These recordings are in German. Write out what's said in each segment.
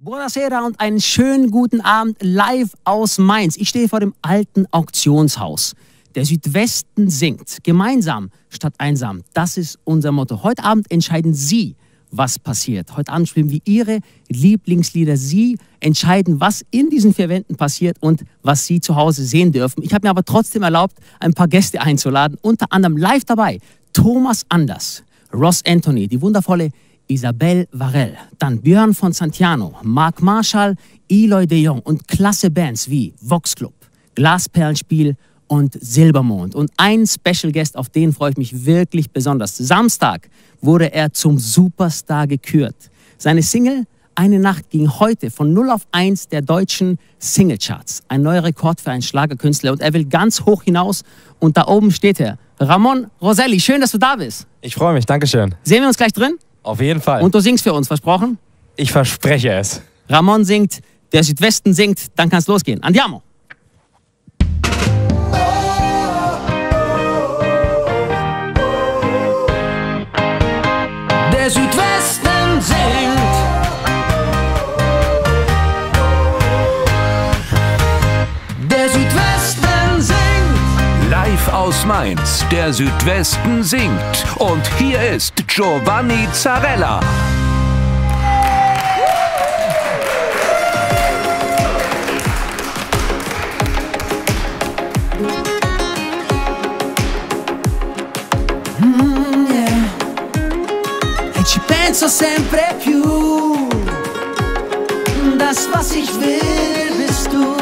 Buonasera und einen schönen guten Abend live aus Mainz. Ich stehe vor dem alten Auktionshaus. Der Südwesten singt. Gemeinsam statt einsam. Das ist unser Motto. Heute Abend entscheiden Sie, was passiert. Heute Abend spielen wir Ihre Lieblingslieder. Sie entscheiden, was in diesen vier Wänden passiert und was Sie zu Hause sehen dürfen. Ich habe mir aber trotzdem erlaubt, ein paar Gäste einzuladen. Unter anderem live dabei Thomas Anders, Ross Antony, die wundervolle Isabel Varell, dann Björn von Santiano, Marc Marshall, Eloy De Jong und klasse Bands wie voXXclub, Glasperlenspiel und Silbermond. Und ein Special Guest, auf den freue ich mich wirklich besonders. Samstag wurde er zum Superstar gekürt. Seine Single Eine Nacht ging heute von 0 auf 1 der deutschen Singlecharts. Ein neuer Rekord für einen Schlagerkünstler und er will ganz hoch hinaus und da oben steht er. Ramon Roselli, schön, dass du da bist. Ich freue mich, danke schön. Sehen wir uns gleich drin? Auf jeden Fall. Und du singst für uns, versprochen? Ich verspreche es. Ramon singt, der Südwesten singt, dann kann's losgehen. Andiamo! Der Südwesten singt. Der Südwesten singt. Live aus Mainz, der Südwesten singt. Und hier ist Giovanni Zarrella. Yeah. E ci penso sempre più. Das, was ich will, bist du.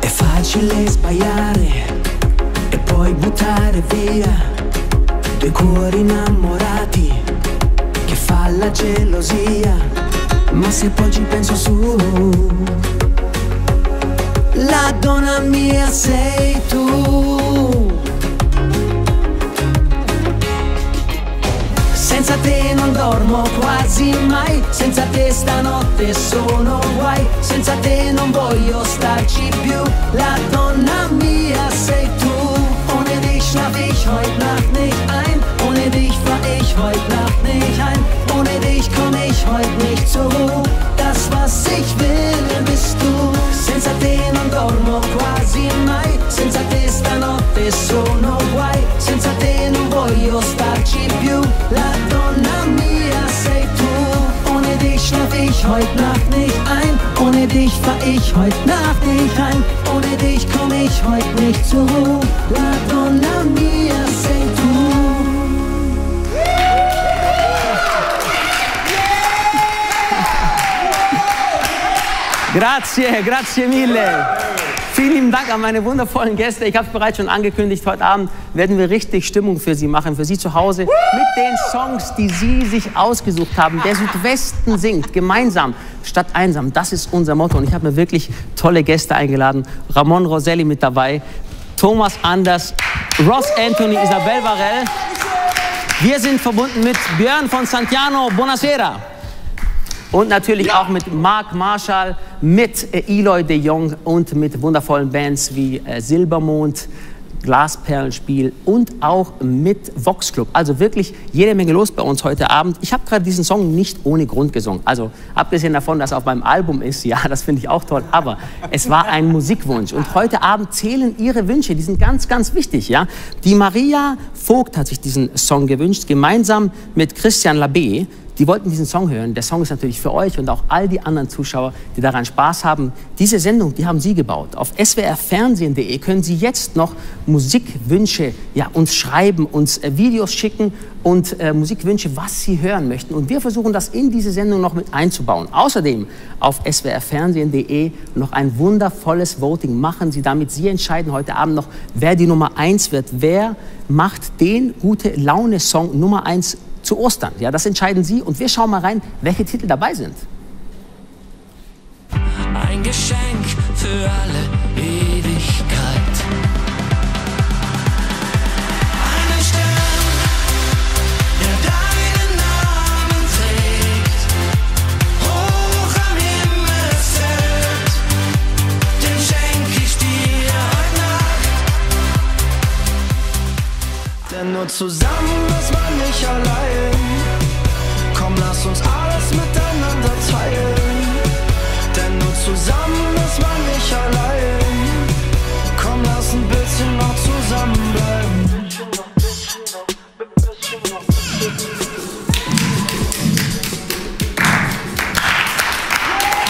È facile sbagliare. Puoi buttare via due cuori innamorati che fa la gelosia, ma se poi ci penso su, la donna mia sei tu. Senza te non dormo quasi mai, senza te stanotte sono guai, senza te non voglio starci più, la donna mia sei tu. Schlaf ich heut Nacht nicht ein, ohne dich fahr ich heut Nacht nicht heim, ohne dich komm ich heut nicht zur Ruhe, das was ich will bist du. Senza te non dormo quasi mai, senza te stanotte sono guai, senza te non voglio starci più, la donna mia sei tu. Ohne dich schlaf ich heut Nacht nicht ein, ohne dich fahr ich heut Nacht nicht heim, ohne dich komm ich heut nicht zur Ruhe, la donna mia sei tu. Grazie, grazie mille. Vielen lieben Dank an meine wundervollen Gäste. Ich habe es bereits schon angekündigt, heute Abend werden wir richtig Stimmung für Sie machen, für Sie zu Hause mit den Songs, die Sie sich ausgesucht haben. Der Südwesten singt, gemeinsam statt einsam. Das ist unser Motto und ich habe mir wirklich tolle Gäste eingeladen. Ramon Roselli mit dabei, Thomas Anders, Ross Antony, Isabel Varell. Wir sind verbunden mit Björn von Santiano, buonasera. Und natürlich auch mit Marc Marshall, mit Eloy De Jong und mit wundervollen Bands wie Silbermond, Glasperlenspiel und auch mit voXXclub. Also wirklich jede Menge los bei uns heute Abend. Ich habe gerade diesen Song nicht ohne Grund gesungen. Also abgesehen davon, dass er auf meinem Album ist, ja, das finde ich auch toll, aber es war ein Musikwunsch. Und heute Abend zählen Ihre Wünsche, die sind ganz, ganz wichtig, ja. Die Maria Vogt hat sich diesen Song gewünscht, gemeinsam mit Christian Labé. Die wollten diesen Song hören. Der Song ist natürlich für euch und auch all die anderen Zuschauer, die daran Spaß haben. Diese Sendung, die haben Sie gebaut. Auf swrfernsehen.de können Sie jetzt noch Musikwünsche uns schreiben, uns Videos schicken und Musikwünsche, was Sie hören möchten. Und wir versuchen, das in diese Sendung noch mit einzubauen. Außerdem auf swrfernsehen.de noch ein wundervolles Voting. Machen Sie damit. Sie entscheiden heute Abend noch, wer die Nummer 1 wird. Wer macht den Gute-Laune-Song Nummer 1 zu Ostern. Ja, das entscheiden Sie und wir schauen mal rein, welche Titel dabei sind. Ein Geschenk für alle Ewigkeit. Ein Stern, der deinen Namen trägt, hoch am Himmel zählt, den schenk ich dir heute Nacht. Denn nur zusammen ist man nicht allein.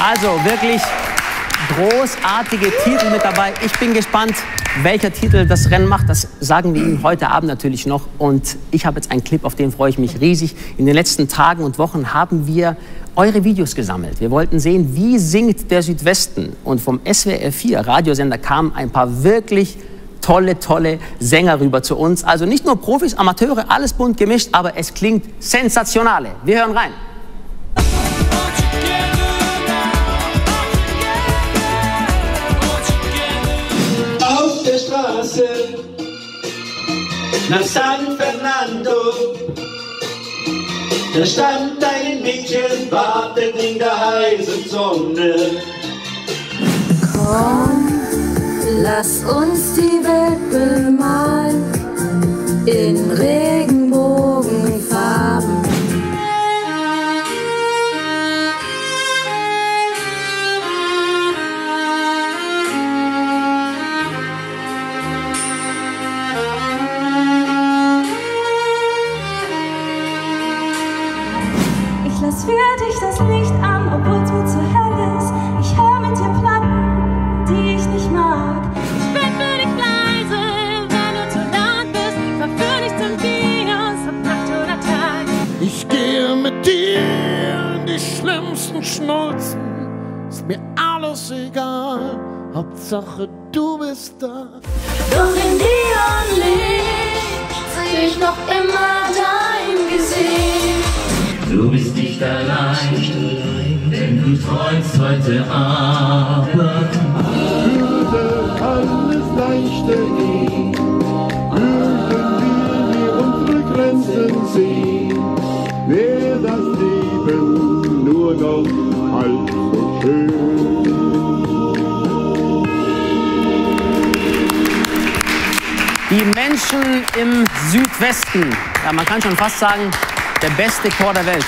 Also wirklich großartige Titel mit dabei. Ich bin gespannt, welcher Titel das Rennen macht. Das sagen wir Ihnen heute Abend natürlich noch. Und ich habe jetzt einen Clip, auf den freue ich mich riesig. In den letzten Tagen und Wochen haben wir eure Videos gesammelt. Wir wollten sehen, wie singt der Südwesten. Und vom SWR4 Radiosender kamen ein paar wirklich tolle Sänger rüber zu uns. Also nicht nur Profis, Amateure, alles bunt gemischt, aber es klingt sensationale. Wir hören rein. Auf der Straße nach San Fernando, da stand ein Mädchen, wartet in der heißen Sonne. Komm, lass uns die Welt bemalen in Regenbogenfarben. Ich lass für dich das Licht an, obwohl es mir zu hell ist. Ich hör mit dir Platten, die ich nicht mag. Schnulzen, ist mir alles egal, Hauptsache du bist da. Doch in Neonlicht seh ich noch immer dein Gesicht. Du bist nicht allein, denn du träumst heute Abend. Würde kann es leichter gehen, würden wir unsere Grenzen sehen, wär das Leben nur noch halb so schön. Die Menschen im Südwesten, ja, man kann schon fast sagen, der beste Chor der Welt.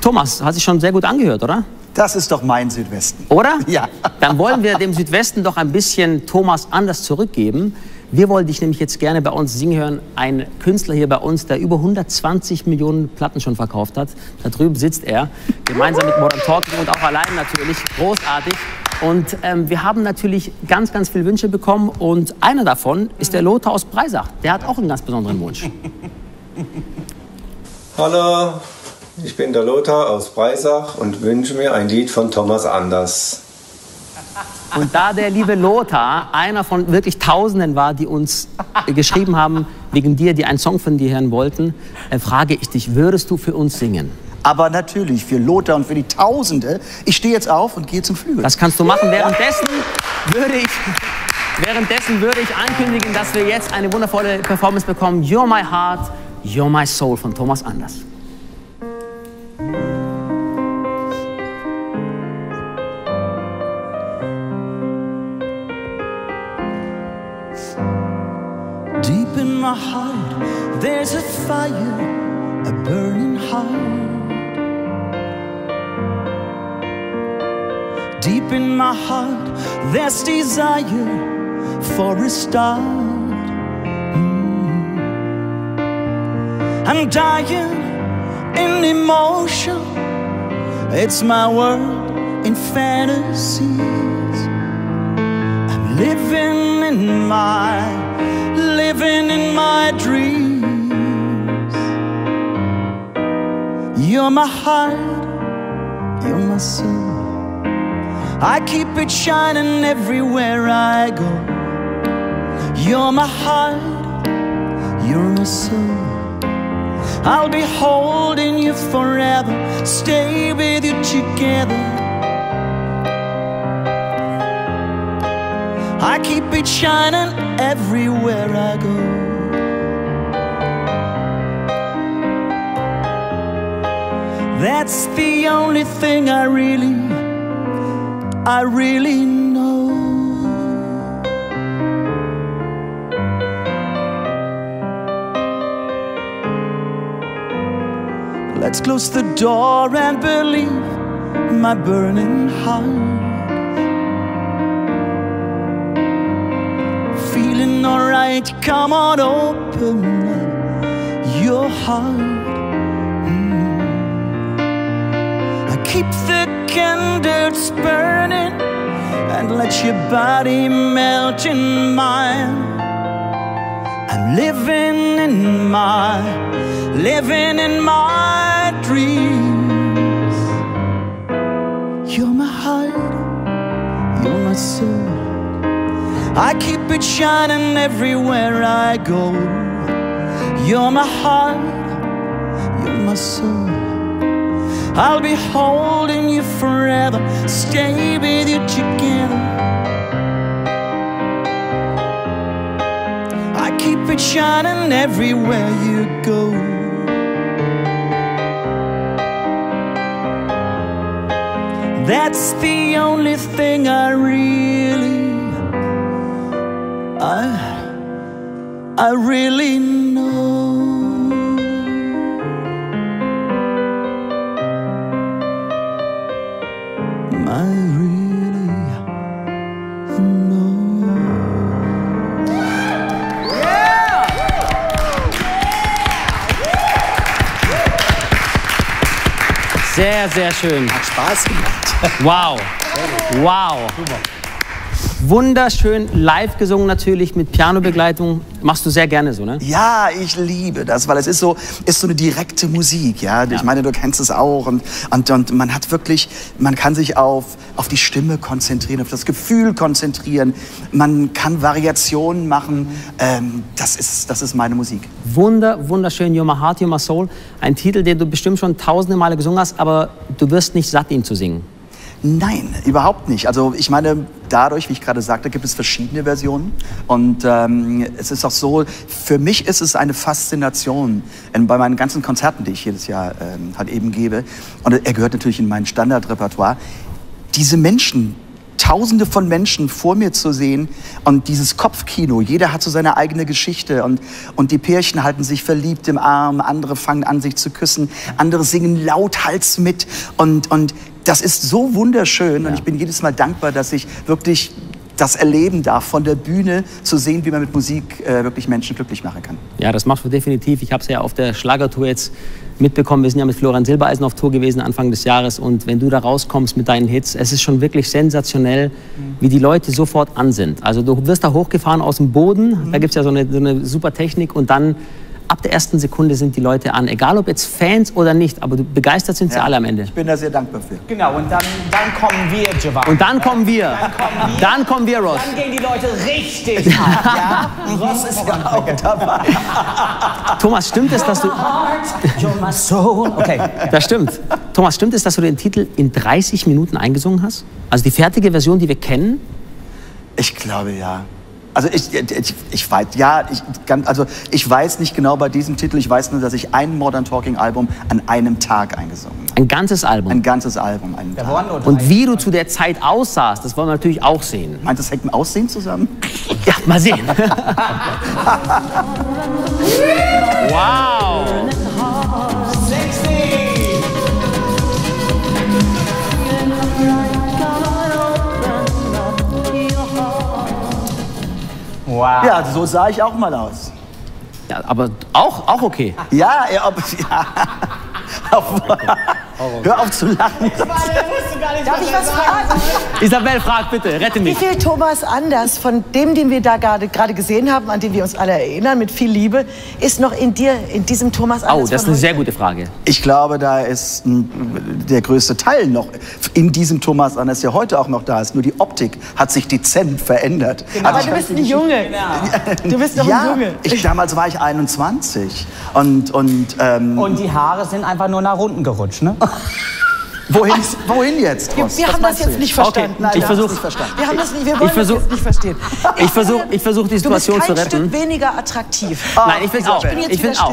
Thomas, hat sich schon sehr gut angehört, oder? Das ist doch mein Südwesten. Oder? Ja. Dann wollen wir dem Südwesten doch ein bisschen Thomas Anders zurückgeben. Wir wollen dich nämlich jetzt gerne bei uns singen hören. Ein Künstler hier bei uns, der über 120 Millionen Platten schon verkauft hat. Da drüben sitzt er, gemeinsam mit Modern Talking und auch allein natürlich. Großartig. Und wir haben natürlich ganz viele Wünsche bekommen. Und einer davon ist der Lothar aus Breisach. Der hat auch einen ganz besonderen Wunsch. Hallo, ich bin der Lothar aus Breisach und wünsche mir ein Lied von Thomas Anders. Und da der liebe Lothar einer von wirklich Tausenden war, die uns geschrieben haben, wegen dir, die einen Song von dir hören wollten, frage ich dich, würdest du für uns singen? Aber natürlich, für Lothar und für die Tausende. Ich stehe jetzt auf und gehe zum Flügel. Das kannst du machen. Währenddessen würde ich ankündigen, dass wir jetzt eine wundervolle Performance bekommen. You're My Heart, You're My Soul von Thomas Anders. In my heart, there's a fire, a burning heart. Deep in my heart, there's desire for a start. I'm dying in emotion, it's my world in fantasies. I'm living in my dreams. You're my heart, you're my soul. I keep it shining everywhere I go. You're my heart, you're my soul. I'll be holding you forever, stay with you together. I keep it shining everywhere I go. That's the only thing I really know. Let's close the door and believe my burning heart. Feeling alright, come on, open up your heart. I keep the candles burning and let your body melt in mine. I'm living in my dreams. You're my heart, you're my soul. I keep it shining everywhere I go. You're my heart, you're my soul. I'll be holding you forever, stay with you together. I keep it shining everywhere you go. That's the only thing I really know. Sehr, sehr schön. Hat Spaß gemacht. Wow. Wow. Wunderschön live gesungen natürlich mit Pianobegleitung. Machst du sehr gerne so, ne? Ja, ich liebe das, weil es ist so eine direkte Musik, ja? Ja. Ich meine, du kennst es auch und man hat wirklich, man kann sich auf die Stimme konzentrieren, auf das Gefühl konzentrieren. Man kann Variationen machen. Das ist meine Musik. Wunderschön, You're My Heart, You're My Soul. Ein Titel, den du bestimmt schon tausende Male gesungen hast, aber du wirst nicht satt, ihn zu singen. Nein, überhaupt nicht. Also ich meine, dadurch, wie ich gerade sagte, gibt es verschiedene Versionen. Und es ist auch so, für mich ist es eine Faszination bei meinen ganzen Konzerten, die ich jedes Jahr halt eben gebe. Und er gehört natürlich in mein Standardrepertoire. Diese Menschen, Tausende von Menschen vor mir zu sehen und dieses Kopfkino, jeder hat so seine eigene Geschichte und die Pärchen halten sich verliebt im Arm, andere fangen an, sich zu küssen, andere singen lauthals mit und das ist so wunderschön, ja. Und ich bin jedes Mal dankbar, dass ich wirklich das erleben darf, von der Bühne zu sehen, wie man mit Musik wirklich Menschen glücklich machen kann. Ja, das machst du definitiv. Ich habe es ja auf der Schlagertour jetzt mitbekommen. Wir sind ja mit Florian Silbereisen auf Tour gewesen Anfang des Jahres. Und wenn du da rauskommst mit deinen Hits, es ist schon wirklich sensationell, wie die Leute sofort an sind. Also du wirst da hochgefahren aus dem Boden, da gibt es ja so eine super Technik und dann ab der ersten Sekunde sind die Leute an, egal ob jetzt Fans oder nicht, aber begeistert sind sie alle am Ende. Ich bin da sehr dankbar für. Genau, und dann kommen wir, Giovanni. Und dann kommen wir. Dann kommen wir, Ross. Dann gehen die Leute richtig an, ja? Und Ross ist auch dabei. Thomas, stimmt es, dass du... Okay. Das stimmt. Thomas, stimmt es, dass du den Titel in 30 Minuten eingesungen hast? Also die fertige Version, die wir kennen? Ich glaube, ja. Also ich weiß nicht genau bei diesem Titel, ich weiß nur, dass ich ein Modern Talking Album an einem Tag eingesungen habe. Ein ganzes Album? Ein ganzes Album, einen Tag. Und wie du zu der Zeit aussahst, das wollen wir natürlich auch sehen. Meinst du, das hängt mit dem Aussehen zusammen? Ja, mal sehen. Wow. Wow. Ja, so sah ich auch mal aus. Ja, aber auch okay. Ja, Hör auf zu lachen. Darf ich was fragen? Isabel, frag bitte, rette mich. Wie viel Thomas Anders von dem, den wir da gerade gesehen haben, an den wir uns alle erinnern, mit viel Liebe, ist noch in dir, in diesem Thomas Anders? Oh, das ist eine sehr gute Frage. Ich glaube, da ist der größte Teil noch in diesem Thomas Anders, der heute auch noch da ist. Nur die Optik hat sich dezent verändert. Genau. Aber du bist ein Junge. Genau. Du bist noch ein Junge. Damals war ich 21. Und die Haare sind einfach nur nach unten gerutscht, ne? Wohin jetzt? Wir haben das jetzt nicht verstanden. Okay. Nein, ich versuche es nicht verstehen. Ich versuche die Situation zu retten. Du bist kein Stück weniger attraktiv. Oh, nein, ich finde auch. Ich bin auch.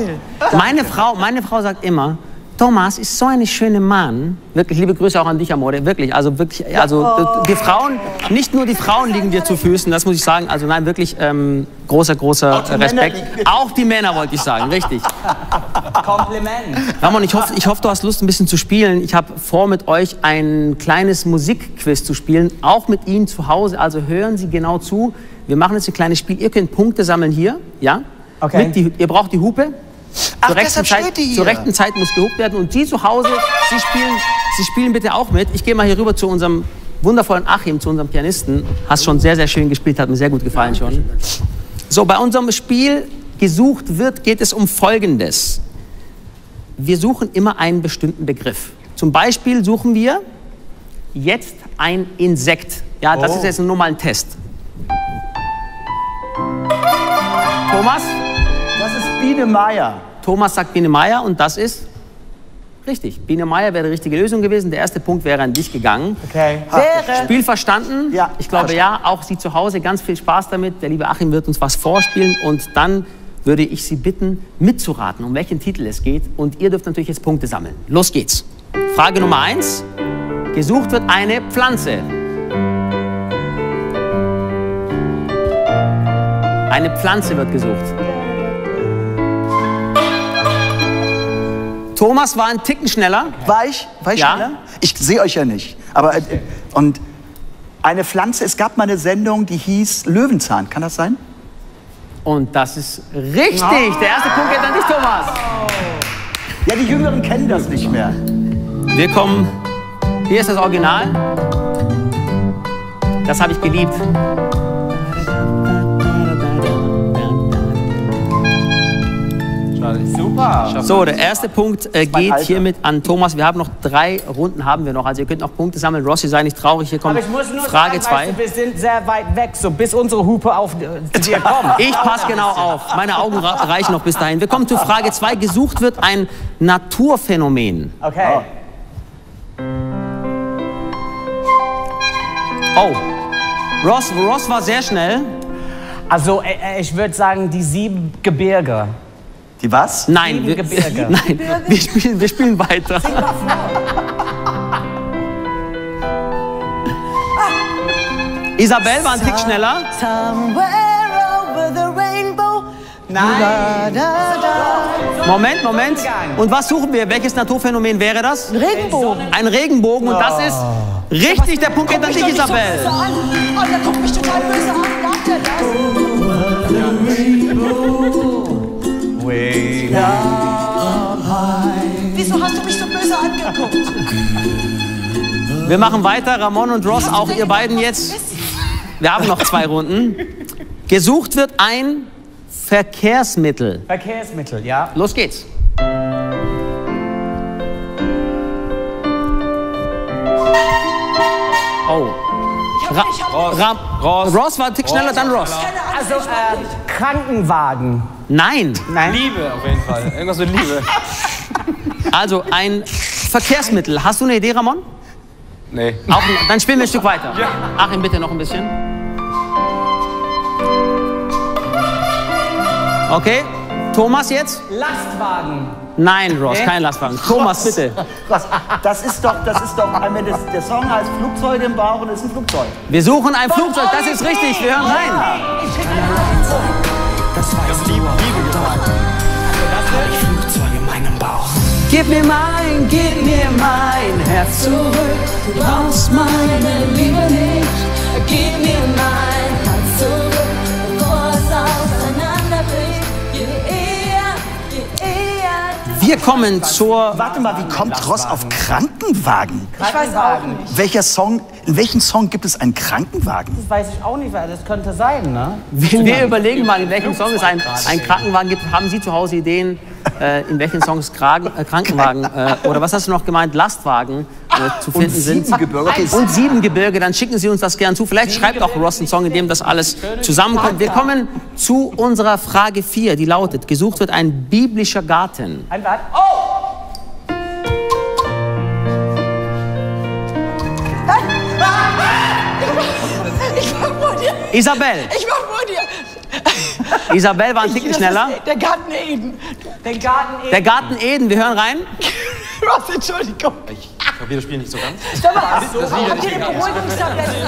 Meine Frau sagt immer, Thomas ist so ein schöner Mann. Wirklich, liebe Grüße auch an dich, Amore. Wirklich, also die Frauen, nicht nur die Frauen liegen dir zu Füßen, das muss ich sagen. Also nein, wirklich großer Respekt. Auch die Männer, wollte ich sagen, richtig. Kompliment. Ramon, ich hoffe, du hast Lust, ein bisschen zu spielen. Ich habe vor, mit euch ein kleines Musikquiz zu spielen, auch mit Ihnen zu Hause. Also hören Sie genau zu. Wir machen jetzt ein kleines Spiel. Ihr könnt Punkte sammeln hier, ja? Okay. Ihr braucht die Hupe. Ach, zur rechten Zeit muss gehupt werden und Sie zu Hause, Sie spielen, Sie spielen bitte auch mit. Ich gehe mal hier rüber zu unserem wundervollen Achim, zu unserem Pianisten. Hast schon sehr, sehr schön gespielt, hat mir sehr gut gefallen schon. So, bei unserem Spiel Gesucht wird, geht es um Folgendes. Wir suchen immer einen bestimmten Begriff. Zum Beispiel suchen wir jetzt ein Insekt. Ja, das ist jetzt nur mal ein Test. Thomas? Das ist Biene Meier. Thomas sagt Biene Meier und das ist richtig. Biene Meier wäre die richtige Lösung gewesen. Der erste Punkt wäre an dich gegangen. Okay. Spiel verstanden? Ja. Ich glaube ja. Auch Sie zu Hause, ganz viel Spaß damit. Der liebe Achim wird uns was vorspielen und dann würde ich Sie bitten, mitzuraten, um welchen Titel es geht. Und ihr dürft natürlich jetzt Punkte sammeln. Los geht's. Frage Nummer 1. Gesucht wird eine Pflanze. Eine Pflanze wird gesucht. Thomas war ein Ticken schneller. War ich ja. Schneller? Ich sehe euch ja nicht. Aber und eine Pflanze, es gab mal eine Sendung, die hieß Löwenzahn. Kann das sein? Und das ist richtig. Oh. Der erste Punkt geht an dich, Thomas. Oh. Ja, die Jüngeren kennen das nicht mehr. Wir kommen. Hier ist das Original. Das habe ich geliebt. Super. So, der erste Punkt geht hiermit an Thomas. Wir haben noch 3 Runden, haben wir noch. Also ihr könnt noch Punkte sammeln. Rossi, sei nicht traurig. Hier kommt Frage 2. Wir sind sehr weit weg, so bis unsere Hupe auf dir kommt. Ich passe genau auf. Meine Augen reichen noch bis dahin. Wir kommen zu Frage 2. Gesucht wird ein Naturphänomen. Okay. Oh. Ross war sehr schnell. Also ich würde sagen, die 7 Gebirge. Die was? Nein, wir spielen weiter. Isabel war ein Tick schneller. Nein. Moment. Und was suchen wir? Welches Naturphänomen wäre das? Ein Regenbogen. Ein Regenbogen und das ist richtig. Der Punkt geht an dich, Isabel. So an. Oh, der guckt mich total böse an. Glaubt ihr das? Wieso hast du mich so böse angeguckt? Wir machen weiter, Ramon und Ross, auch ihr beiden jetzt. Wir haben noch 2 Runden. Gesucht wird ein Verkehrsmittel. Verkehrsmittel, ja. Los geht's. Oh. Ross war ein Tick schneller, dann Ross. Also Krankenwagen. Nein. Liebe auf jeden Fall. Irgendwas mit Liebe. Also ein Verkehrsmittel. Hast du eine Idee, Ramon? Nee. Auch, dann spielen wir ein Stück weiter. Ja. Achim, bitte noch ein bisschen. Okay. Thomas jetzt? Lastwagen. Nein, Ross, kein Lastwagen. Thomas, bitte. Ross, das ist doch, der Song heißt Flugzeuge im Bauch und ist ein Flugzeug. Wir suchen ein Flugzeug, das ist richtig. Wir hören rein. Das Liebe gesagt. Das Flugzeug in meinem Bauch. Gib mir mein Herz zurück. Du brauchst meine Liebe nicht. Gib mir mein Herz zurück. Bevor es auseinanderbricht. Wir kommen zur... Warte mal, wie kommt Ross auf Krankenwagen? Ich weiß auch nicht. In welchem Song gibt es einen Krankenwagen? Das weiß ich auch nicht, weil das könnte sein, ne? Wir überlegen mal, in welchem Song es einen Krankenwagen gibt. Haben Sie zu Hause Ideen, in welchen Songs Krankenwagen oder was hast du noch gemeint, Lastwagen zu finden sind? Und 7 Gebirge, dann schicken Sie uns das gern zu. Vielleicht schreibt auch Ross einen Song, in dem das alles zusammenkommt. Wir kommen zu unserer Frage 4, die lautet, gesucht wird ein biblischer Garten. Ein Garten? Oh! Isabel! Ich mach vor dir! Isabel war ein Ticken schneller. Der Garten Eden. Der Garten Eden, wir hören rein. Ross, Entschuldigung. Ich glaube, wir spielen nicht so ganz. Stopp, habt ihr den Beruhigungstabletten?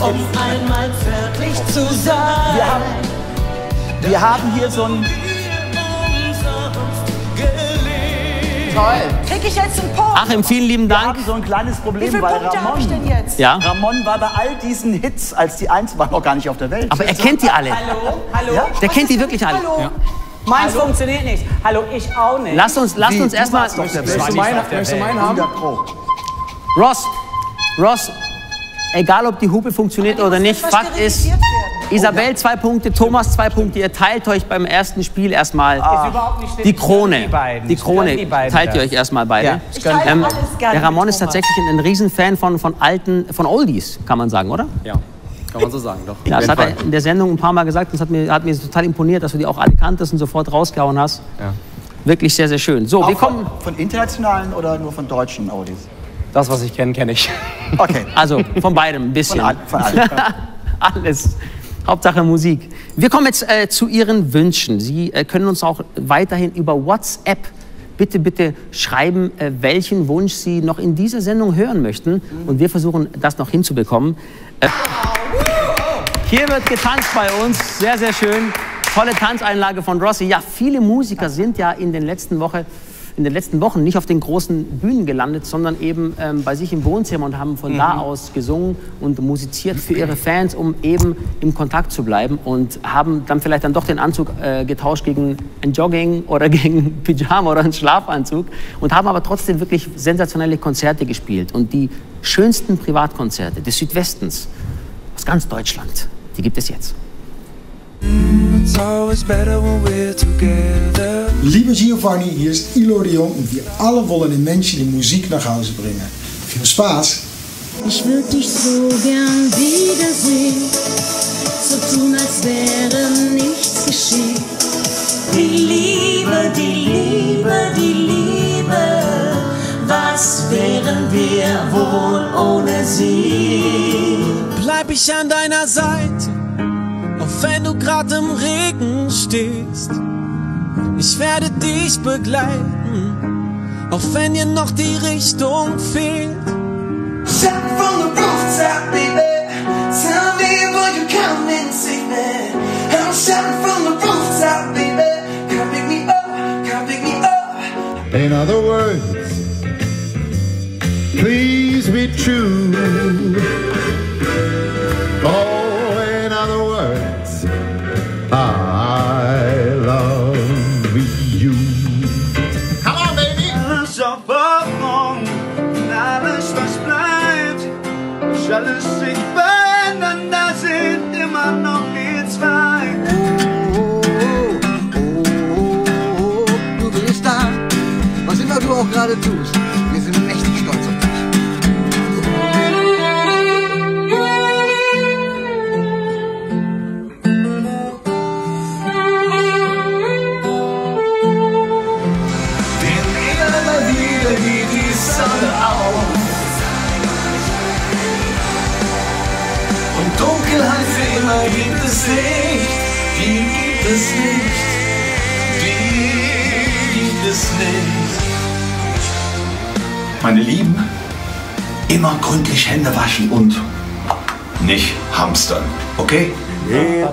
Um einmal fertig zu sein. Wir haben hier so ein... Toll. Krieg ich jetzt einen Punkt? Achim, vielen lieben Dank. Wir haben so ein kleines Problem, weil Ramon, hab ich denn jetzt? Ja? Ramon war bei all diesen Hits, als die Eins war noch gar nicht auf der Welt. Aber er kennt die alle. Hallo, hallo. Ja? Der kennt die wirklich alle. Hallo. Ja. Meins funktioniert nicht. Hallo, ich auch nicht. Lasst uns erstmal. Möchtest du meinen haben? Ross, egal ob die Hupe funktioniert oder nicht, Fakt ist, Isabel 2 Punkte, Thomas 2 Punkte. Ihr teilt euch beim ersten Spiel erstmal die Krone. Die Krone teilt ihr euch erstmal beide. Ja. Der Ramon ist tatsächlich ein Riesenfan von Oldies, kann man sagen, oder? Ja. Kann man so sagen, doch. Ja, das hat er in der Sendung ein paar Mal gesagt und es hat mir total imponiert, dass du die auch alle kanntest und sofort rausgehauen hast. Ja. Wirklich sehr, sehr schön. So, auch wir kommen von internationalen oder nur von deutschen Oldies? Das, was ich kenne, kenne ich. Okay. Also von beidem ein bisschen. Von allem. Alles. Hauptsache Musik. Wir kommen jetzt zu Ihren Wünschen. Sie können uns auch weiterhin über WhatsApp bitte schreiben, welchen Wunsch Sie noch in dieser Sendung hören möchten. Und wir versuchen, das noch hinzubekommen. Hier wird getanzt bei uns. Sehr, sehr schön. Tolle Tanzeinlage von Rossi. Ja, viele Musiker sind ja in den letzten Wochen nicht auf den großen Bühnen gelandet, sondern eben bei sich im Wohnzimmer und haben von da aus gesungen und musiziert für ihre Fans, um eben im Kontakt zu bleiben, und haben dann vielleicht dann doch den Anzug getauscht gegen ein Jogging oder gegen ein Pyjama oder einen Schlafanzug, und haben aber trotzdem wirklich sensationelle Konzerte gespielt und die schönsten Privatkonzerte des Südwestens aus ganz Deutschland, die gibt es jetzt. Liebe Giovanni, hier ist Eloy De Jong und wir alle wollen den Menschen die Musik nach Hause bringen. Viel Spaß! Ich würde dich so gern wiedersehen, so tun, als wäre nichts geschehen. Die Liebe, was wären wir wohl ohne sie? Bleib ich an deiner Seite, auch wenn du grad im Regen stehst. Ich werde dich begleiten, auch wenn dir noch die Richtung fehlt. Step from the rooftop, baby, tell me will you come and save me. I'm shouting from the rooftop, baby, come pick me up, come pick me up. In other words, please be true. Oh, in other words, I love you. Come on, baby! Alles auf Ordnung, alles was bleibt, ist alles sich verändern, da sind immer noch wir zwei. Oh, du bist da, was immer du auch gerade tust. Die gibt es nicht. Meine Lieben, immer gründlich Hände waschen und nicht hamstern, okay? Ein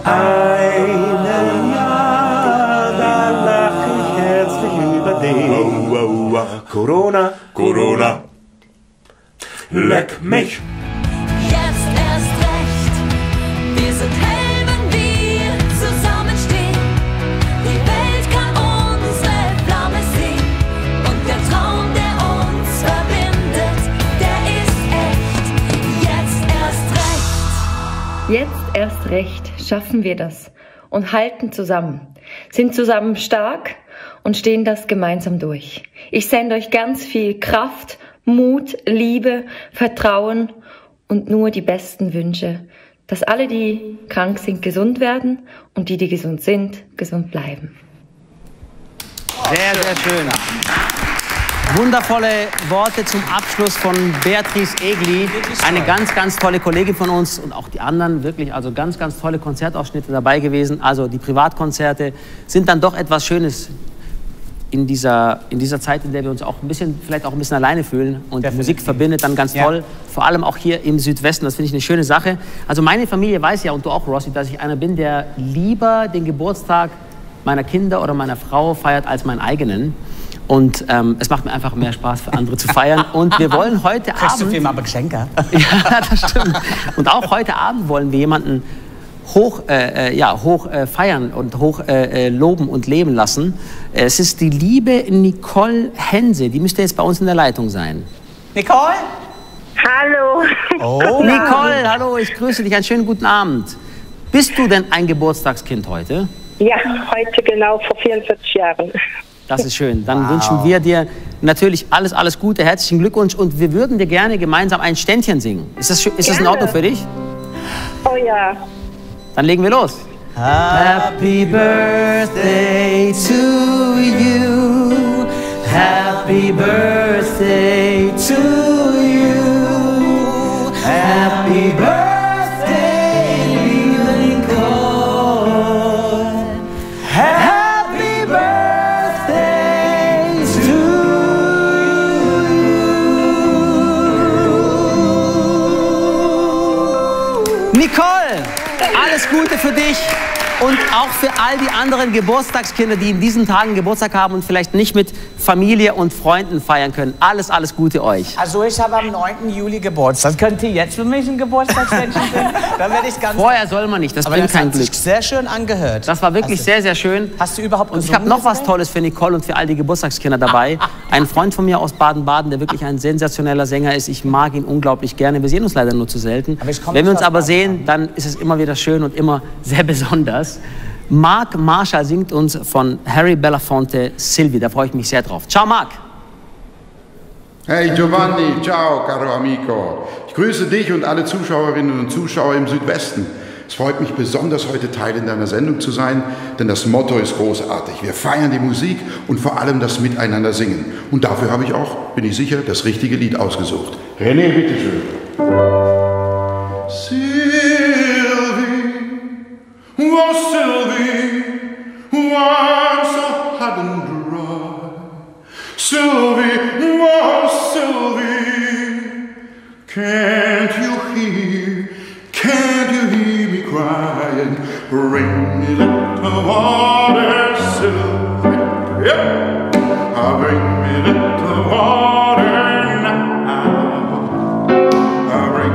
Jahr, da lache ich herzlich über dich. Corona, leck mich. Jetzt erst recht schaffen wir das und halten zusammen, sind zusammen stark und stehen das gemeinsam durch. Ich sende euch ganz viel Kraft, Mut, Liebe, Vertrauen und nur die besten Wünsche, dass alle, die krank sind, gesund werden und die, die gesund sind, gesund bleiben. Sehr, sehr schön. Wundervolle Worte zum Abschluss von Beatrice Egli, eine ganz, ganz tolle Kollegin von uns, und auch die anderen wirklich, also ganz, ganz tolle Konzertausschnitte dabei gewesen. Also die Privatkonzerte sind dann doch etwas Schönes in dieser Zeit, in der wir uns auch vielleicht auch ein bisschen alleine fühlen, und definitiv. Musik verbindet dann ganz toll, vor allem auch hier im Südwesten, das finde ich eine schöne Sache. Also meine Familie weiß ja, und du auch, Rossi, dass ich einer bin, der lieber den Geburtstag meiner Kinder oder meiner Frau feiert als meinen eigenen. Und es macht mir einfach mehr Spaß, für andere zu feiern. Und wir wollen heute Abend... Kriegst du viel mal Geschenke? Ja, das stimmt. Und auch heute Abend wollen wir jemanden hoch feiern und hoch loben und leben lassen. Es ist die liebe Nicole Hense. Die müsste jetzt bei uns in der Leitung sein. Nicole? Hallo. Oh. Nicole, hallo, ich grüße dich. Einen schönen guten Abend. Bist du denn ein Geburtstagskind heute? Ja, heute genau, vor 44 Jahren. Das ist schön. Dann wünschen wir dir natürlich alles Gute, herzlichen Glückwunsch. Und wir würden dir gerne gemeinsam ein Ständchen singen. Ist das in Ordnung für dich? Oh ja. Dann legen wir los. Happy Birthday to you. Happy Birthday to you. Happy Birthday. Alles Gute für dich und auch für all die anderen Geburtstagskinder, die in diesen Tagen Geburtstag haben und vielleicht nicht mit Familie und Freunden feiern können. Alles Gute euch. Also ich habe am 9. Juli Geburtstag. Könnt ihr jetzt für mich ein Geburtstagsständchen singen? Dann werde ich ganz... Vorher soll man nicht, das bringt kein Glück. Aber das hat sich sehr schön angehört. Das war wirklich sehr, sehr schön. Hast du überhaupt... Und ich habe noch was Tolles für Nicole und für all die Geburtstagskinder dabei. Ein Freund von mir aus Baden-Baden, der wirklich ein sensationeller Sänger ist. Ich mag ihn unglaublich gerne. Wir sehen uns leider nur zu selten. Wenn wir uns aber sehen, dann ist es immer wieder schön und immer sehr besonders. Marc Marshall singt uns von Harry Belafonte Silvi. Da freue ich mich sehr drauf. Ciao, Marc. Hey Giovanni, ciao, caro amico. Ich grüße dich und alle Zuschauerinnen und Zuschauer im Südwesten. Es freut mich besonders, heute Teil in deiner Sendung zu sein, denn das Motto ist großartig. Wir feiern die Musik und vor allem das Miteinander singen. Und dafür habe ich auch, bin ich sicher, das richtige Lied ausgesucht. René, bitteschön. Sylvie, oh Sylvie, I'm so hot and dry. Sylvie, oh Sylvie, can't you hear, can't you hear me crying? Bring me little water, Sylvie, yep. Bring me little water now. Bring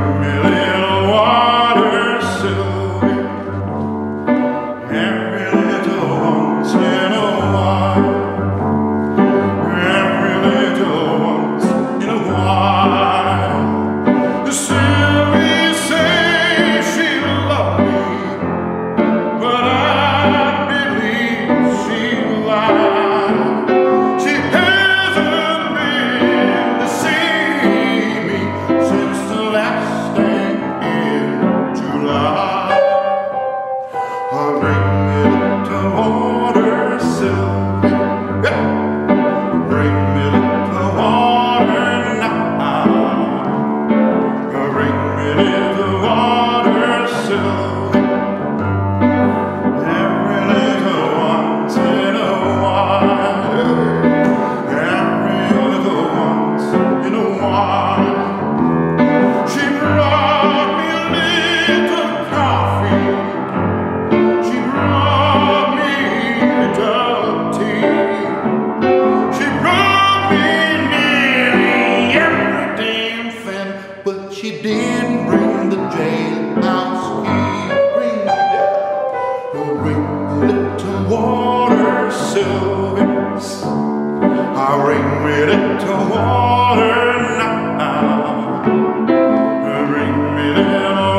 me little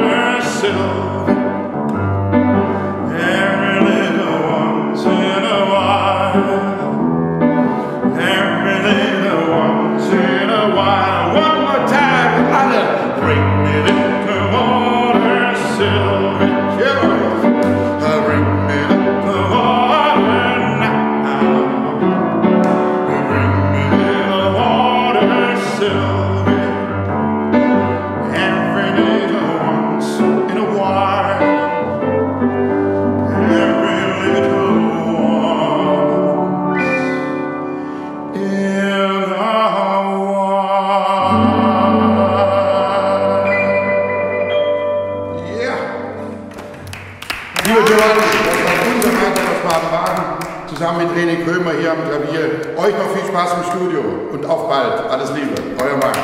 water, Sylvie. Every little once in a while. Every little once in a while. Das Baden-Baden, zusammen mit René Krömer hier am Klavier. Euch noch viel Spaß im Studio und auf bald. Alles Liebe, euer Marc.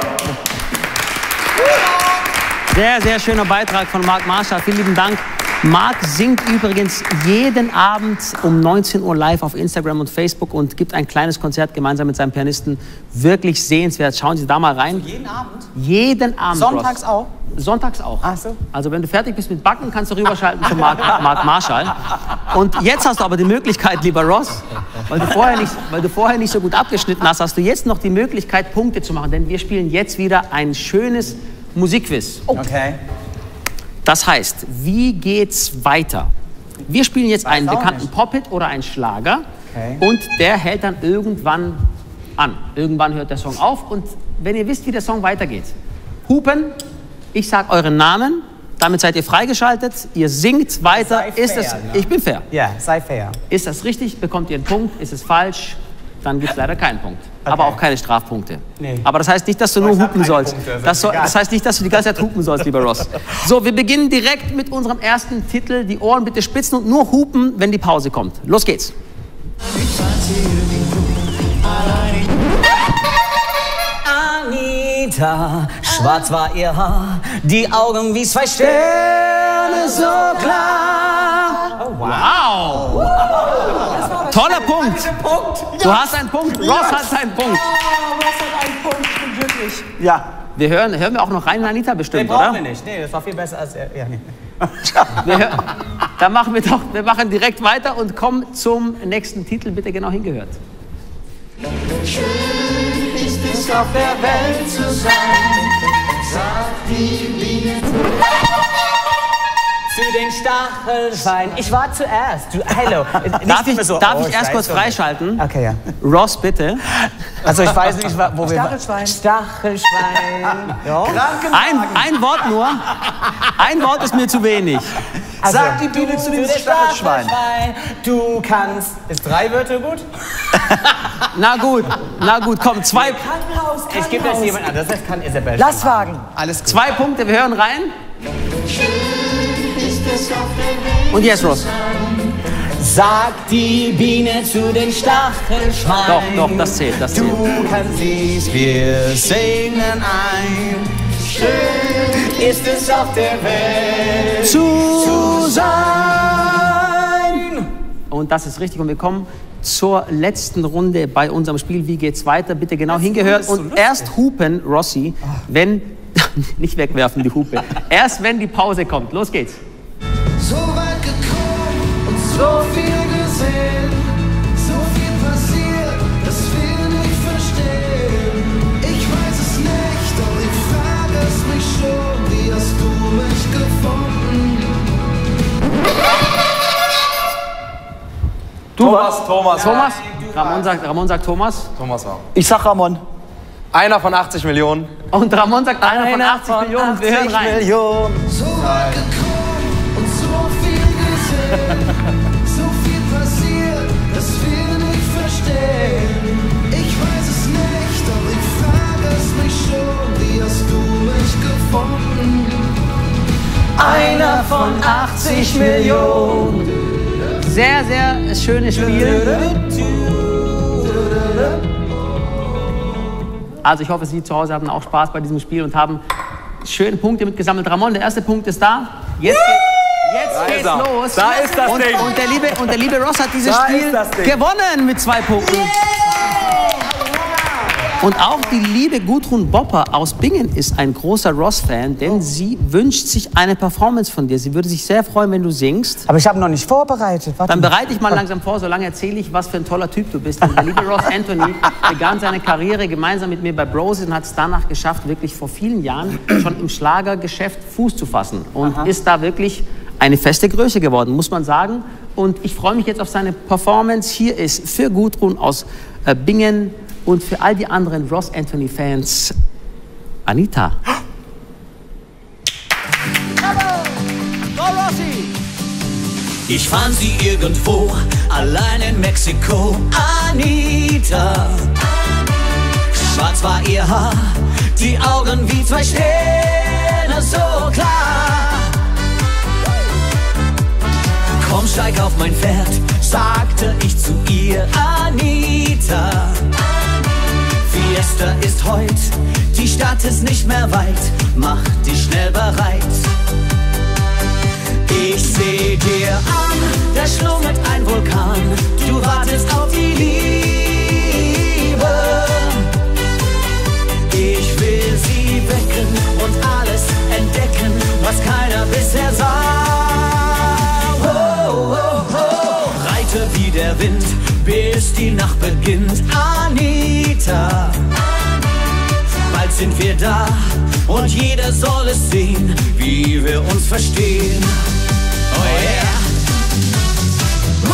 Sehr, sehr schöner Beitrag von Marc Marshall. Vielen lieben Dank. Marc singt übrigens jeden Abend um 19 Uhr live auf Instagram und Facebook und gibt ein kleines Konzert gemeinsam mit seinem Pianisten. Wirklich sehenswert. Schauen Sie da mal rein. Also jeden Abend? Jeden Abend. Sonntags Ross. Auch? Sonntags auch. Ach so. Also wenn du fertig bist mit Backen, kannst du rüberschalten zu Marc Marshall. Und jetzt hast du aber die Möglichkeit, lieber Ross, weil du vorher nicht so gut abgeschnitten hast, hast du jetzt noch die Möglichkeit, Punkte zu machen. Denn wir spielen jetzt wieder ein schönes Musikquiz. Oh. Okay. Das heißt, wie geht's weiter? Wir spielen jetzt einen bekannten Pop-Hit oder einen Schlager, okay, und der hält dann irgendwann an. Irgendwann hört der Song auf und wenn ihr wisst, wie der Song weitergeht, hupen, ich sag euren Namen, damit seid ihr freigeschaltet, ihr singt weiter. Sei fair, ich bin fair. Ja, sei fair. Ist das richtig, bekommt ihr einen Punkt, ist es falsch, dann gibt es leider keinen Punkt. Okay. Aber auch keine Strafpunkte. Nee. Aber das heißt nicht, dass du nur hupen sollst. Punkte, das heißt nicht, dass du die ganze Zeit hupen sollst, lieber Ross. So, wir beginnen direkt mit unserem ersten Titel. Die Ohren bitte spitzen und nur hupen, wenn die Pause kommt. Los geht's. Anita, schwarz war ihr Haar, die Augen wie zwei Sterne, so klar. Oh, wow. Wow. Toller Punkt. Du hast einen Punkt. Ross hat einen Punkt. Oh, Ross hat einen Punkt. Ich bin glücklich. Ja. Wir hören wir auch noch rein, Anita bestimmt, oder? Brauchen wir nicht. Nee, das war viel besser als... Ja, nee. Dann wir machen direkt weiter und kommen zum nächsten Titel. Bitte genau hingehört. Schön ist es auf der Welt zu sein, sagt die Liebe zu den Stachelschweinen. Ich war zuerst. Hallo. Darf ich erst kurz freischalten? Okay, ja. Ross, bitte. Also ich weiß nicht, wo wir waren. Stachelschwein. Ja. Ein Wort nur. Ein Wort ist mir zu wenig. Also, sag die Biene zu den Stachelschweinen. Du kannst... Ist 3 Wörter gut? Na gut, komm, 2... Ich gebe das jemand an. Das heißt, kann Isabel. Lastwagen. Alles gut. 2 Punkte, wir hören rein. Und jetzt, Ross. Sag die Biene zu den Stachelschweinen. Doch, das zählt. Du kannst dies, wir singen ein. Schön ist es auf der Welt zu sein. Und das ist richtig. Und wir kommen zur letzten Runde bei unserem Spiel. Wie geht's weiter? Bitte genau hingehört. Und erst hupen, Rossi, wenn... Nicht wegwerfen, die Hupe. Erst wenn die Pause kommt. Los geht's. So weit gekommen und so viel gesehen, so viel passiert, dass wir nicht verstehen. Ich weiß es nicht, doch ich frage es mich schon, wie hast du mich gefunden? Thomas. Ramon sagt Thomas. Thomas auch. Ich sag Ramon. Einer von 80 Millionen. Und Ramon sagt einer von 80 Millionen. Wir hören rein. So weit gekommen. So viel passiert, dass wir nicht verstehen. Ich weiß es nicht, doch ich frage es mich schon, wie hast du mich gefunden? Einer von 80 Millionen. Sehr, sehr schönes Spiel. Also ich hoffe, Sie zu Hause hatten auch Spaß bei diesem Spiel und haben schöne Punkte mitgesammelt. Ramon, der erste Punkt ist da. Jetzt geht's los. Da ist das Ding. Und der liebe Ross hat dieses Spiel gewonnen mit 2 Punkten. Yeah. Und auch die liebe Gudrun Bopper aus Bingen ist ein großer Ross-Fan, denn sie wünscht sich eine Performance von dir. Sie würde sich sehr freuen, wenn du singst. Aber ich habe noch nicht vorbereitet. Warte. Dann bereite ich mal langsam vor, solange erzähle ich, was für ein toller Typ du bist. Denn der liebe Ross Antony begann seine Karriere gemeinsam mit mir bei Bro'Sis und hat es danach geschafft, wirklich vor vielen Jahren schon im Schlagergeschäft Fuß zu fassen. Und ist da wirklich... eine feste Größe geworden, muss man sagen. Und ich freue mich jetzt auf seine Performance. Hier ist für Gudrun aus Bingen und für all die anderen Ross Antony-Fans Anita. Ich fand sie irgendwo, allein in Mexiko. Anita. Schwarz war ihr Haar, die Augen wie zwei Sterne, so klar. steig auf mein Pferd, sagte ich zu ihr, Anita. Fiesta ist heut, die Stadt ist nicht mehr weit, mach dich schnell bereit. Ich seh dir an, da schlummert ein Vulkan, du wartest auf die Liebe. Ich will sie wecken und alles entdecken, was keiner bisher sah. Oh, oh, oh. Reite wie der Wind, bis die Nacht beginnt, Anita. Bald sind wir da und jeder soll es sehen, wie wir uns verstehen. Oh yeah.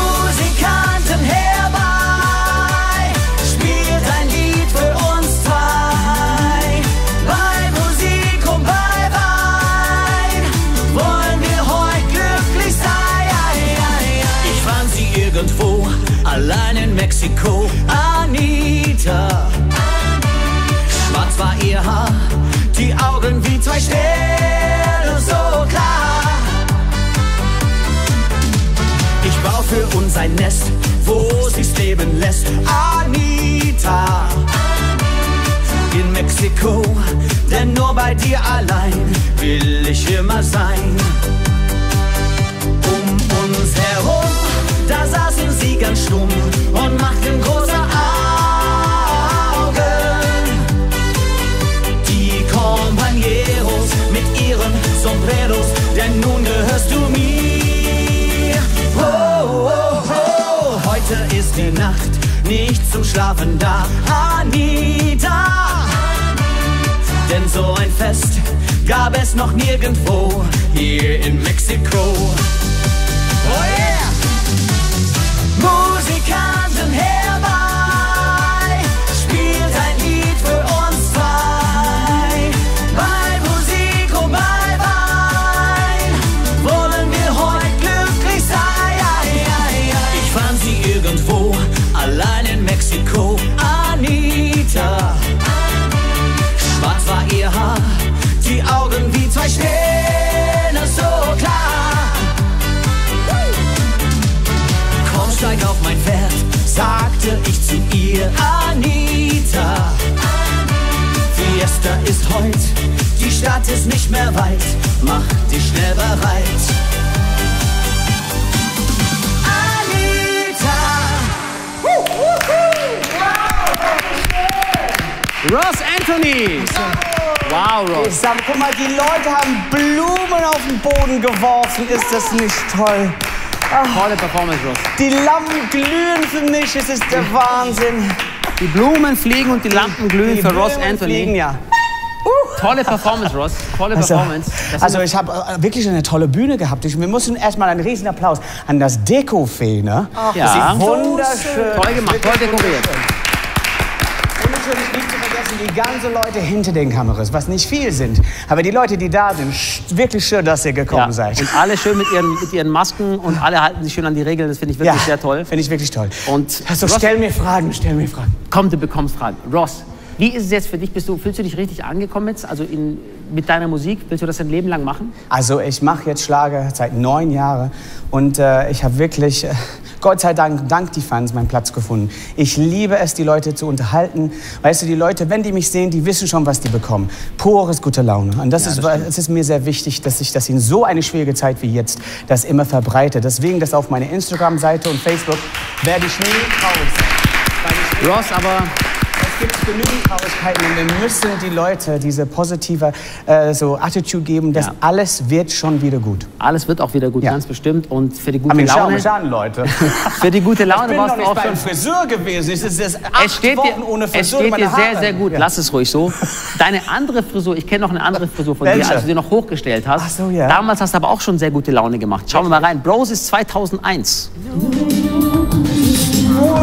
Musikanten herbei, spielt ein Lied für uns zwei. Bei Musik und bei Wein wollen wir heute glücklich sein. Ich fand sie irgendwo, allein in Mexiko, Anita. Schwarz war ihr Haar, die Augen wie zwei Sterne, so klar. Ich bau für uns ein Nest, wo sie's leben lässt, Anita. In Mexiko, denn nur bei dir allein will ich immer sein. Um uns herum, da saßen sie ganz stumm und machten große Augen. Die Compañeros mit ihren Sombreros, denn nun gehörst du mir. Oh, oh, oh. Heute ist die Nacht, nicht zum Schlafen da, Anita. Denn so ein Fest gab es noch nirgendwo hier in Mexiko. Oh yeah! Musikanten herbei, spielt ein Lied für uns zwei. Bei Musik und bei Wein wollen wir heute glücklich sein. Ich fand sie irgendwo, allein in Mexiko, Anita. Schwarz war ihr Haar, die Augen wie zwei Sterne, so klar. Steig auf mein Pferd, sagte ich zu ihr, Anita. Fiesta ist heut, die Stadt ist nicht mehr weit, mach dich schnell bereit. Anita! Wow, Ross Antony! Wow, Ross. Guck mal, die Leute haben Blumen auf den Boden geworfen, ist das nicht toll? Tolle Performance, Ross. Die Lampen glühen für mich, es ist der Wahnsinn. Die Blumen fliegen und die Lampen glühen für Ross Antony. Fliegen, ja. Tolle Performance, Ross. Tolle Performance. Also ich habe wirklich eine tolle Bühne gehabt. Wir müssen erstmal einen riesen Applaus an das Dekofee, ne? Ach, ja. Das ist wunderschön. Toll gemacht, toll dekoriert. Und natürlich nicht zu vergessen, die ganzen Leute hinter den Kameras, was nicht viel sind. Aber die Leute, die da sind, wirklich schön, dass ihr gekommen seid. Und alle schön mit ihren Masken und alle halten sich schön an die Regeln. Das finde ich wirklich sehr toll. Finde ich wirklich toll. Und also, Ross, stell mir Fragen. Komm, du bekommst Fragen. Ross, wie ist es jetzt für dich? Fühlst du dich richtig angekommen jetzt? Also mit deiner Musik? Willst du das dein Leben lang machen? Also ich mache jetzt Schlager seit 9 Jahren und ich habe wirklich... Gott sei Dank, dank die Fans, meinen Platz gefunden. Ich liebe es, die Leute zu unterhalten. Weißt du, die Leute, wenn die mich sehen, die wissen schon, was die bekommen. Pures gute Laune. Und das ist mir sehr wichtig, dass ich das in so eine schwierige Zeit wie jetzt das immer verbreite. Deswegen das auf meiner Instagram-Seite und Facebook werde ich nie raus. Ross, aber... Es gibt genügend Traurigkeiten und wir müssen die Leute diese positive Attitude geben, dass alles wird schon wieder gut. Alles wird auch wieder gut, ganz bestimmt. Und für die gute Laune... Mich an, Leute. Für die gute Laune warst du auch schon... Ich bin noch nicht beim Friseur gewesen. Es ist 8 Wochen ohne Friseur. Es steht dir sehr, sehr gut. Ja. Lass es ruhig so. Deine andere Frisur, ich kenne noch eine andere Frisur von dir, als du dir noch hochgestellt hast. Ach so, ja. Damals hast du aber auch schon sehr gute Laune gemacht. Schauen wir mal rein. Bro'Sis 2001. Wow.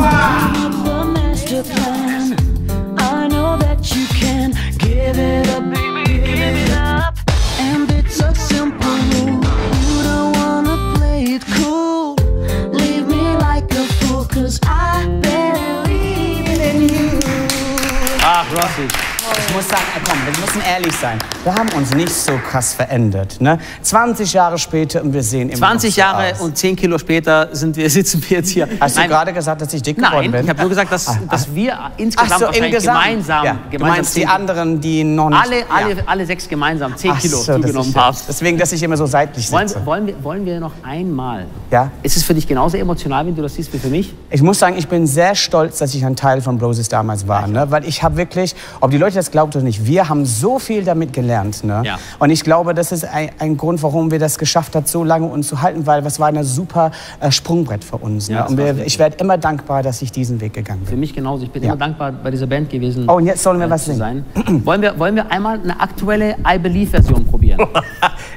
Give it up, baby, give it up. And it's a simple rule. You don't wanna play it cool. Leave me like a fool, cause I believe in you. Ach, Rossi. Das muss sagen, komm, wir müssen ehrlich sein. Wir haben uns nicht so krass verändert. Ne? 20 Jahre später und wir sehen immer 20 Jahre aus. Und 10 Kilo später sitzen wir jetzt hier. Hast du gerade gesagt, dass ich dick geworden bin? Nein, ich habe nur gesagt, dass wir insgesamt so, gemeinsam... Ja. Du meinst die anderen, die noch nicht... Alle sechs gemeinsam 10 Kilo zugenommen haben. Deswegen, dass ich immer so seitlich sitze. Wollen wir noch einmal... Ja? Ist es für dich genauso emotional, wenn du das siehst, wie für mich? Ich muss sagen, ich bin sehr stolz, dass ich ein Teil von Bro'Sis damals war. Ne? Weil ich habe wirklich, ob die Leute das glauben oder nicht, wir haben so viel damit gelernt. Ne? Ja. Und ich glaube, das ist ein Grund, warum wir das geschafft haben, so lange uns zu halten, weil das war ein super Sprungbrett für uns. Ne? Ja, und ich werde immer dankbar, dass ich diesen Weg gegangen bin. Für mich genauso. Ich bin immer dankbar, bei dieser Band gewesen. Oh, und jetzt sollen wir was singen. Wollen wir einmal eine aktuelle I Believe-Version probieren?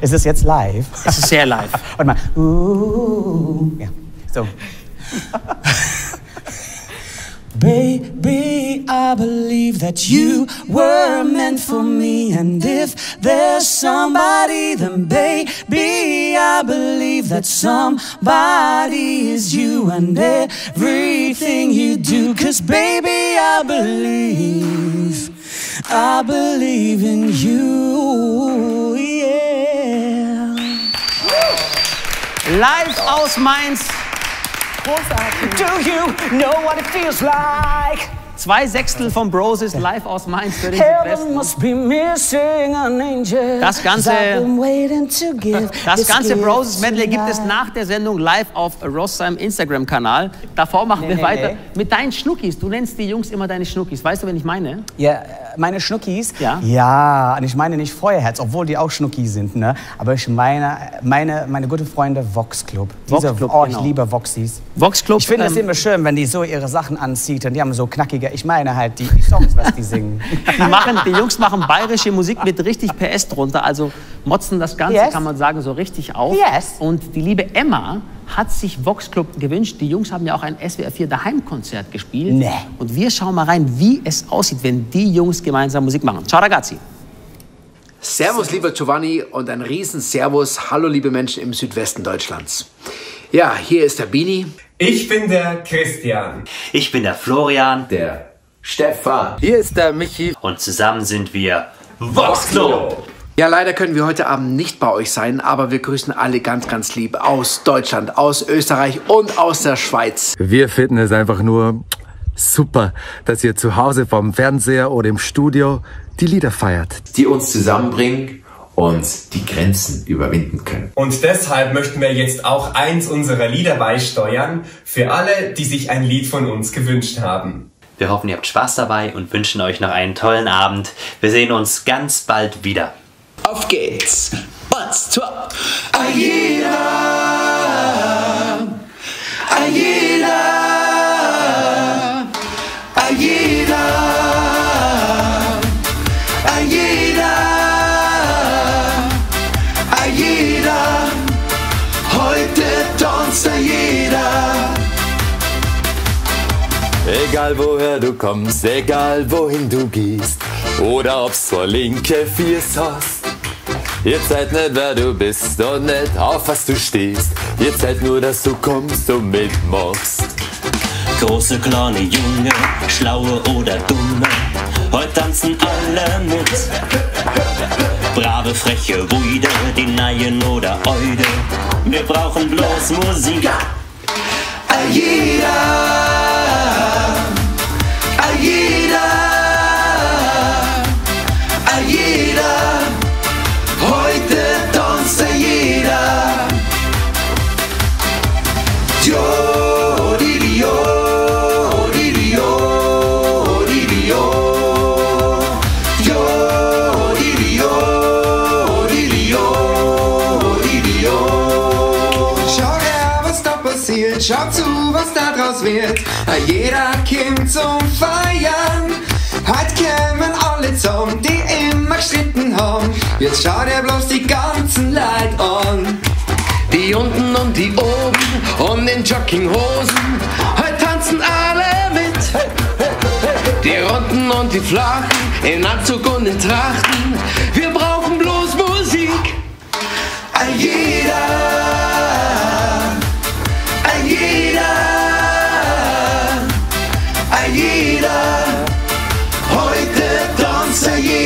Ist es jetzt live? Es ist sehr live. Warte mal. Ja. So. Baby, I believe that you were meant for me, and if there's somebody, then baby, I believe that somebody is you and everything you do. 'Cause baby, I believe in you, yeah. Live aus Mainz. Do you know what it feels like? 2/6 von Bro'Sis live aus Mainz für den Südwesten. Das ganze Bro'Sis Medley gibt es nach der Sendung live auf Ross seinem Instagram-Kanal. Davor machen wir weiter mit deinen Schnuckis. Du nennst die Jungs immer deine Schnuckis. Weißt du, wen ich meine? Ja, meine Schnuckis? Ja. Ja, und ich meine nicht Feuerherz, obwohl die auch Schnucki sind, ne? Aber ich meine meine guten Freunde voXXclub. Oh, ich liebe Voxis. voXXclub. Ich finde es immer schön, wenn die so ihre Sachen anzieht und die haben so knackige. Ich meine halt die Songs, was die singen. Die Jungs machen bayerische Musik mit richtig PS drunter, also motzen das Ganze, kann man sagen, so richtig auf. Und die liebe Emma hat sich voXXclub gewünscht. Die Jungs haben ja auch ein SWR4 Daheimkonzert gespielt. Nee. Und wir schauen mal rein, wie es aussieht, wenn die Jungs gemeinsam Musik machen. Ciao ragazzi. Servus, lieber Giovanni, und ein riesen Servus. Hallo, liebe Menschen im Südwesten Deutschlands. Ja, hier ist der Bini. Ich bin der Christian. Ich bin der Florian. Der Stefan. Hier ist der Michi. Und zusammen sind wir voXXclub. Ja, leider können wir heute Abend nicht bei euch sein, aber wir grüßen alle ganz, ganz lieb aus Deutschland, aus Österreich und aus der Schweiz. Wir finden es einfach nur super, dass ihr zu Hause vom Fernseher oder im Studio die Lieder feiert, die uns zusammenbringen und die Grenzen überwinden können. Und deshalb möchten wir jetzt auch eins unserer Lieder beisteuern für alle, die sich ein Lied von uns gewünscht haben. Wir hoffen, ihr habt Spaß dabei und wünschen euch noch einen tollen Abend. Wir sehen uns ganz bald wieder. Auf geht's! What's up? Egal woher du kommst, egal wohin du gehst, oder ob's zur linke Fies hast. Ihr zählt nicht, wer du bist und nicht auf was du stehst. Ihr zählt nur, dass du kommst und mitmachst. Große, kleine, Junge, Schlaue oder Dumme, heute tanzen alle mit. Brave, freche, ruhige, die Neien oder Eude, wir brauchen bloß Musik. Schaut zu, was da draus wird, jeder kommt zum Feiern. Heute kämen alle zusammen, die immer gestritten haben. Jetzt schaut ihr bloß die ganzen Leute an. Die unten und die oben und in Jogginghosen, heute tanzen alle mit. Die Runden und die Flachen, in Anzug und in Trachten, wir brauchen bloß Musik. Jeder, heute tanzt jeder.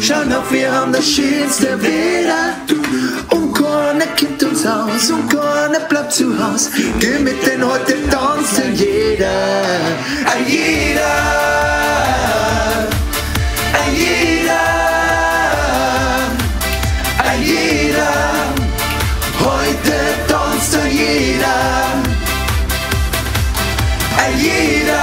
Schauen auf, wir haben das schönste Wetter. Und keiner kippt uns aus und keiner bleibt zu Haus. Geh mit denn heute tanzen, jeder, ein jeder, ein jeder, ein jeder. Heute tanzt ein jeder, ein jeder.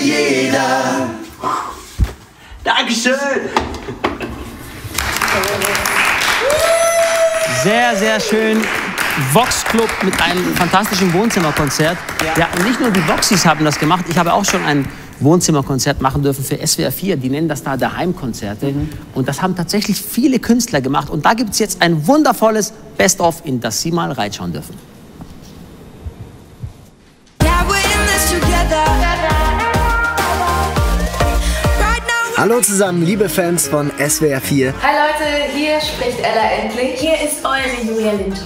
Jeder. Dankeschön. Sehr, sehr schön. voXXclub mit einem fantastischen Wohnzimmerkonzert. Ja. Ja, nicht nur die voXXis haben das gemacht. Ich habe auch schon ein Wohnzimmerkonzert machen dürfen für SWR4. Die nennen das da Daheimkonzerte. Mhm. Und das haben tatsächlich viele Künstler gemacht. Und da gibt es jetzt ein wundervolles Best-of, in das Sie mal reinschauen dürfen. Yeah, we're in this together. Hallo zusammen, liebe Fans von SWR4. Hi Leute, hier spricht Ella Endlich. Hier ist eure Julia Linton.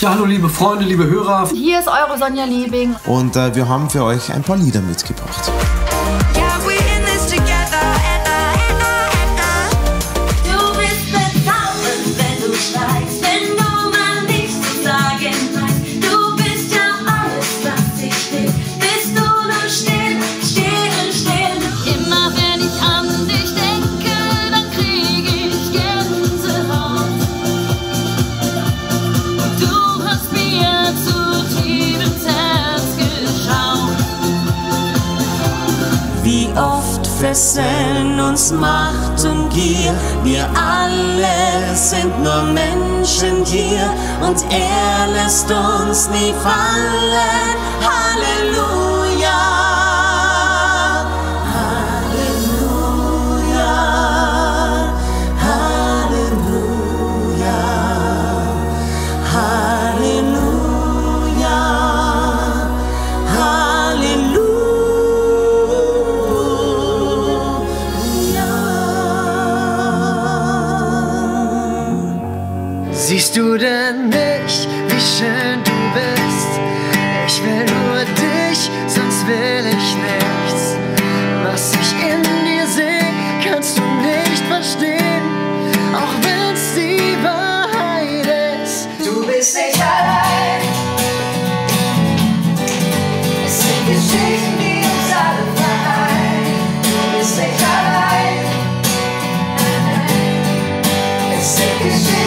Ja, hallo liebe Freunde, liebe Hörer. Hier ist eure Sonja Liebing. Und wir haben für euch ein paar Lieder mitgebracht. Yeah, we're in this together. Du bist bezaubernd, wenn du schweigst, wenn man nichts zu sagen weiß. Du bist ja alles, was ich will. Bist du nur still, still, still. Immer wenn ich an fesseln uns Macht und Gier, wir alle sind nur Menschen hier und er lässt uns nie fallen. Halleluja, Halleluja, Halleluja, Halleluja, Halleluja. Siehst du denn nicht, wie schön du bist? Ich will nur dich, sonst will ich nichts. Was ich in dir sehe, kannst du nicht verstehen, auch wenn's die Wahrheit ist. Du bist nicht allein. Es sind Geschichten, die uns alle vereinen. Du bist nicht allein. Es sind Geschichten.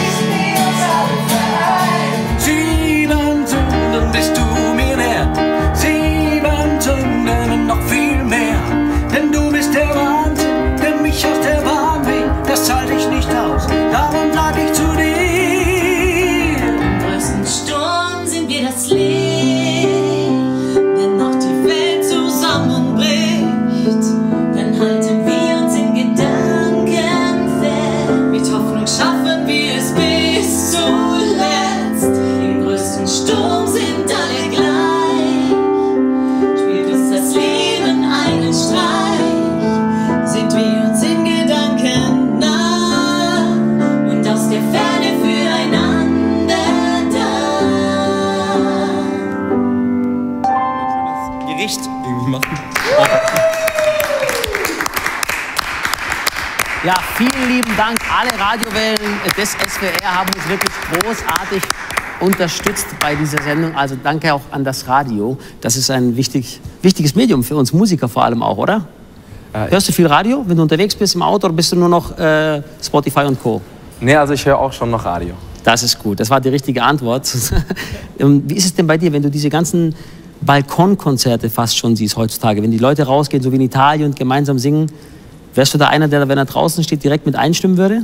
Ja, vielen lieben Dank. Alle Radiowellen des SWR haben uns wirklich großartig unterstützt bei dieser Sendung. Also danke auch an das Radio. Das ist ein wichtiges Medium für uns Musiker vor allem auch, oder? Hörst du viel Radio, wenn du unterwegs bist im Auto, oder bist du nur noch Spotify und Co.? Nee, also ich höre auch schon noch Radio. Das ist gut. Das war die richtige Antwort. Wie ist es denn bei dir, wenn du diese ganzen Balkonkonzerte fast schon siehst heutzutage? Wenn die Leute rausgehen, so wie in Italien, und gemeinsam singen, wärst du da einer, der, wenn er draußen steht, direkt mit einstimmen würde?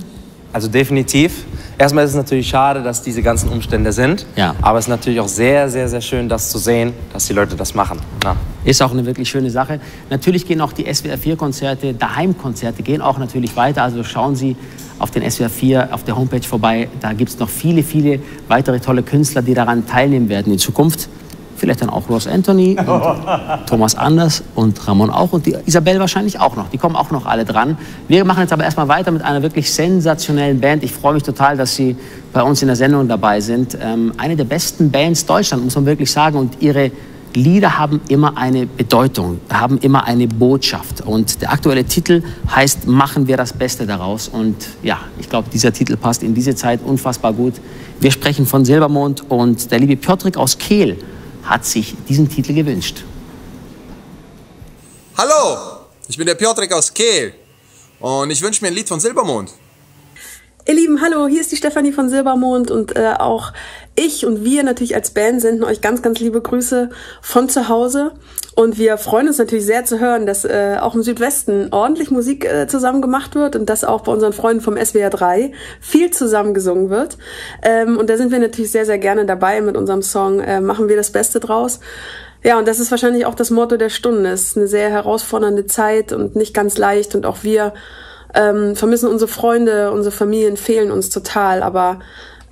Also definitiv. Erstmal ist es natürlich schade, dass diese ganzen Umstände sind. Ja. Aber es ist natürlich auch sehr, sehr, sehr schön, das zu sehen, dass die Leute das machen. Ja. Ist auch eine wirklich schöne Sache. Natürlich gehen auch die SWR4-Konzerte, Daheimkonzerte gehen auch natürlich weiter. Also schauen Sie auf den SWR4 auf der Homepage vorbei. Da gibt es noch viele, viele weitere tolle Künstler, die daran teilnehmen werden in Zukunft. Vielleicht dann auch Ross Antony, und Thomas Anders und Ramon auch und die Isabel wahrscheinlich auch noch. Die kommen auch noch alle dran. Wir machen jetzt aber erstmal weiter mit einer wirklich sensationellen Band. Ich freue mich total, dass Sie bei uns in der Sendung dabei sind. Eine der besten Bands Deutschlands, muss man wirklich sagen. Und ihre Lieder haben immer eine Bedeutung, haben immer eine Botschaft. Und der aktuelle Titel heißt "Machen wir das Beste daraus". Und ja, ich glaube, dieser Titel passt in diese Zeit unfassbar gut. Wir sprechen von Silbermond und der liebe Piotrek aus Kehl hat sich diesen Titel gewünscht. Hallo, ich bin der Piotrek aus Kehl und ich wünsche mir ein Lied von Silbermond. Ihr Lieben, hallo, hier ist die Stefanie von Silbermond und auch ich und wir natürlich als Band senden euch ganz, ganz liebe Grüße von zu Hause. Und wir freuen uns natürlich sehr zu hören, dass auch im Südwesten ordentlich Musik zusammen gemacht wird und dass auch bei unseren Freunden vom SWR3 viel zusammen gesungen wird. Und da sind wir natürlich sehr, sehr gerne dabei mit unserem Song "Machen wir das Beste draus". Ja, und das ist wahrscheinlich auch das Motto der Stunde. Es ist eine sehr herausfordernde Zeit und nicht ganz leicht. Und auch wir vermissen unsere Freunde, unsere Familien fehlen uns total, aber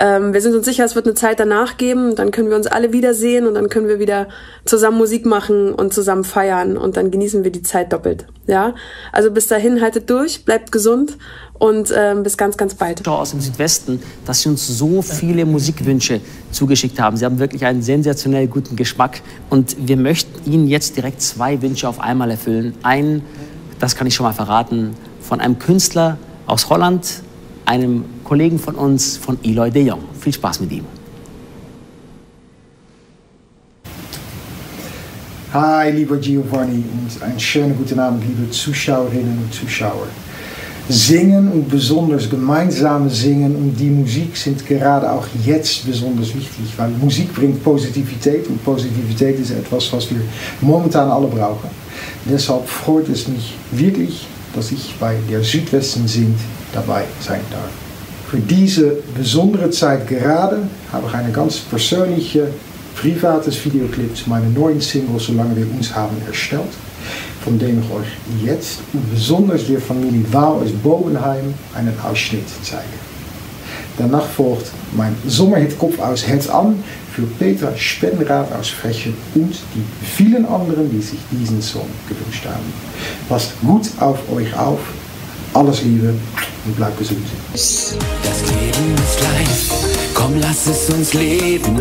wir sind uns sicher, es wird eine Zeit danach geben, dann können wir uns alle wiedersehen und dann können wir wieder zusammen Musik machen und zusammen feiern und dann genießen wir die Zeit doppelt. Ja? Also bis dahin, haltet durch, bleibt gesund und bis ganz, ganz bald. Aus dem Südwesten, dass Sie uns so viele Musikwünsche zugeschickt haben. Sie haben wirklich einen sensationell guten Geschmack und wir möchten Ihnen jetzt direkt zwei Wünsche auf einmal erfüllen. Einen, das kann ich schon mal verraten, von einem Künstler aus Holland, einem Kollegen von uns, von Eloy De Jong. Viel Spaß mit ihm. Hi, lieber Giovanni und einen schönen guten Abend, liebe Zuschauerinnen und Zuschauer. Singen und besonders gemeinsam singen und die Musik sind gerade auch jetzt besonders wichtig, weil Musik bringt Positivität und Positivität ist etwas, was wir momentan alle brauchen. Deshalb freut es mich wirklich, dass ich bei der Südwesten singt dabei sein darf. Für diese besondere Zeit gerade habe ich einen ganz persönlichen, privaten Videoclip zu meiner neuen Single "Solange wir uns haben" erstellt, von dem ich euch jetzt und besonders der Familie Waal aus Bovenheim einen Ausschnitt zeige. Danach folgt mein Sommerhitkopf aus Herz an für Peter Spenrath aus Frechen und die vielen anderen, die sich diesen Song gewünscht haben. Passt gut auf euch auf, alles Liebe und bleibt gesund. Das Leben ist leicht, komm lass es uns leben,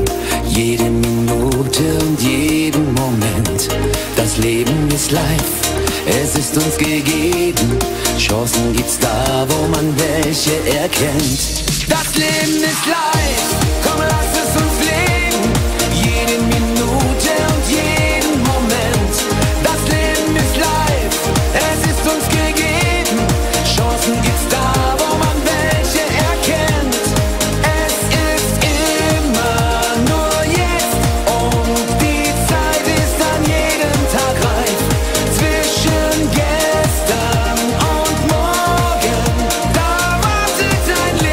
jede Minute und jeden Moment. Das Leben ist live, es ist uns gegeben, Chancen gibt's da, wo man welche erkennt. Das Leben ist live, komm lass es uns leben, jede Minute und jeden Moment. Das Leben ist live, es ist uns gegeben, Chancen gibt's da, wo man welche erkennt. Es ist immer nur jetzt und die Zeit ist an jedem Tag reif. Zwischen gestern und morgen, da wartet ein Leben.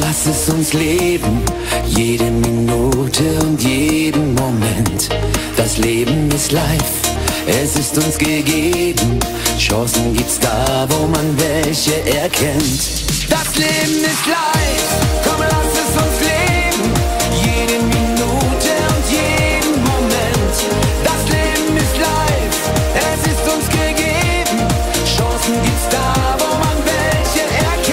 Lass es uns leben, jede Minute und jeden Moment. Das Leben ist live, es ist uns gegeben, Chancen gibt's da, wo man welche erkennt. Das Leben ist live, komm lass es uns leben, jede Minute und jeden Moment. Das Leben ist live, es ist uns gegeben, Chancen gibt's da, wo man welche erkennt.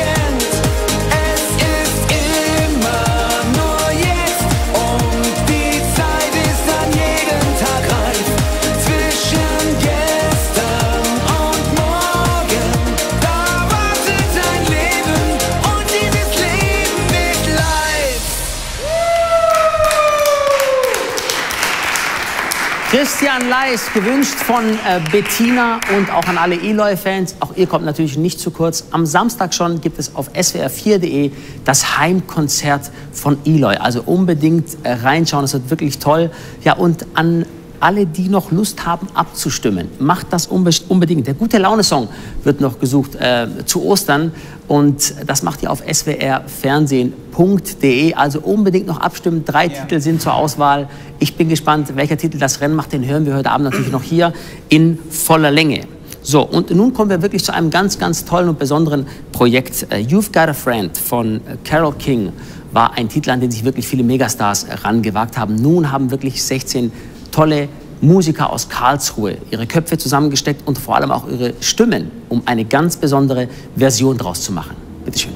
Christian Leis, gewünscht von Bettina, und auch an alle Eloy-Fans. Auch ihr kommt natürlich nicht zu kurz. Am Samstag schon gibt es auf swr4.de das Heimkonzert von Eloy. Also unbedingt reinschauen, das wird wirklich toll. Ja, und an alle, die noch Lust haben, abzustimmen, macht das unbedingt. Der Gute-Laune-Song wird noch gesucht zu Ostern. Und das macht ihr auf swrfernsehen.de. Also unbedingt noch abstimmen. 3 Titel sind zur Auswahl. Ich bin gespannt, welcher Titel das Rennen macht. Den hören wir heute Abend natürlich noch hier in voller Länge. So, und nun kommen wir wirklich zu einem ganz, ganz tollen und besonderen Projekt. You've Got a Friend von Carole King war ein Titel, an den sich wirklich viele Megastars rangewagt haben. Nun haben wirklich 16 tolle Musiker aus Karlsruhe ihre Köpfe zusammengesteckt und vor allem auch ihre Stimmen, um eine ganz besondere Version draus zu machen. Bitte schön.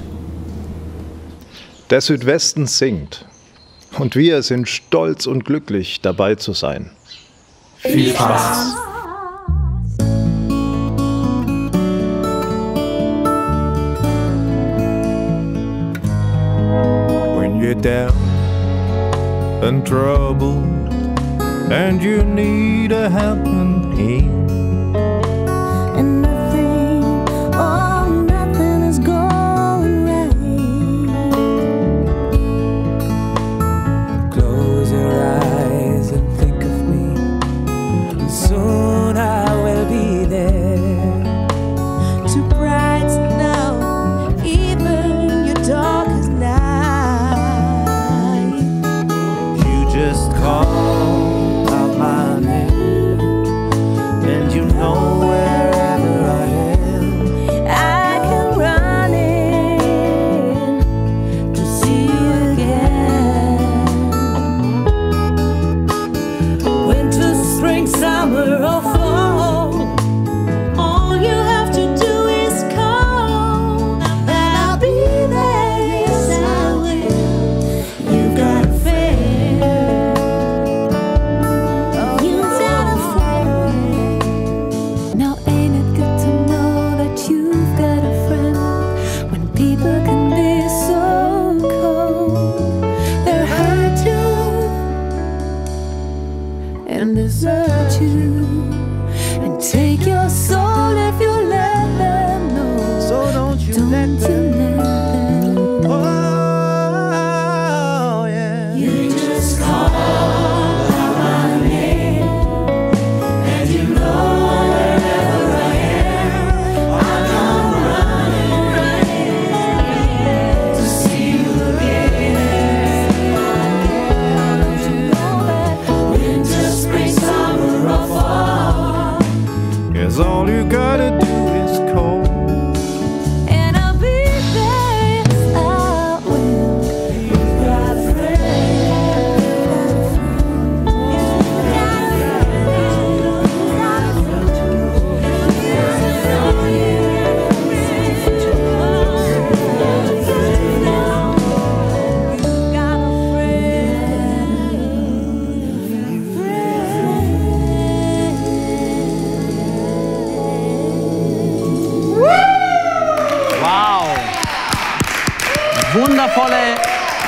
Der Südwesten singt und wir sind stolz und glücklich, dabei zu sein. Viel Spaß! When you're down and troubled and you need a helping hand, and nothing, oh nothing is going right. Close your eyes and think of me, and soon I will be there to brighten up even your darkest night. You just call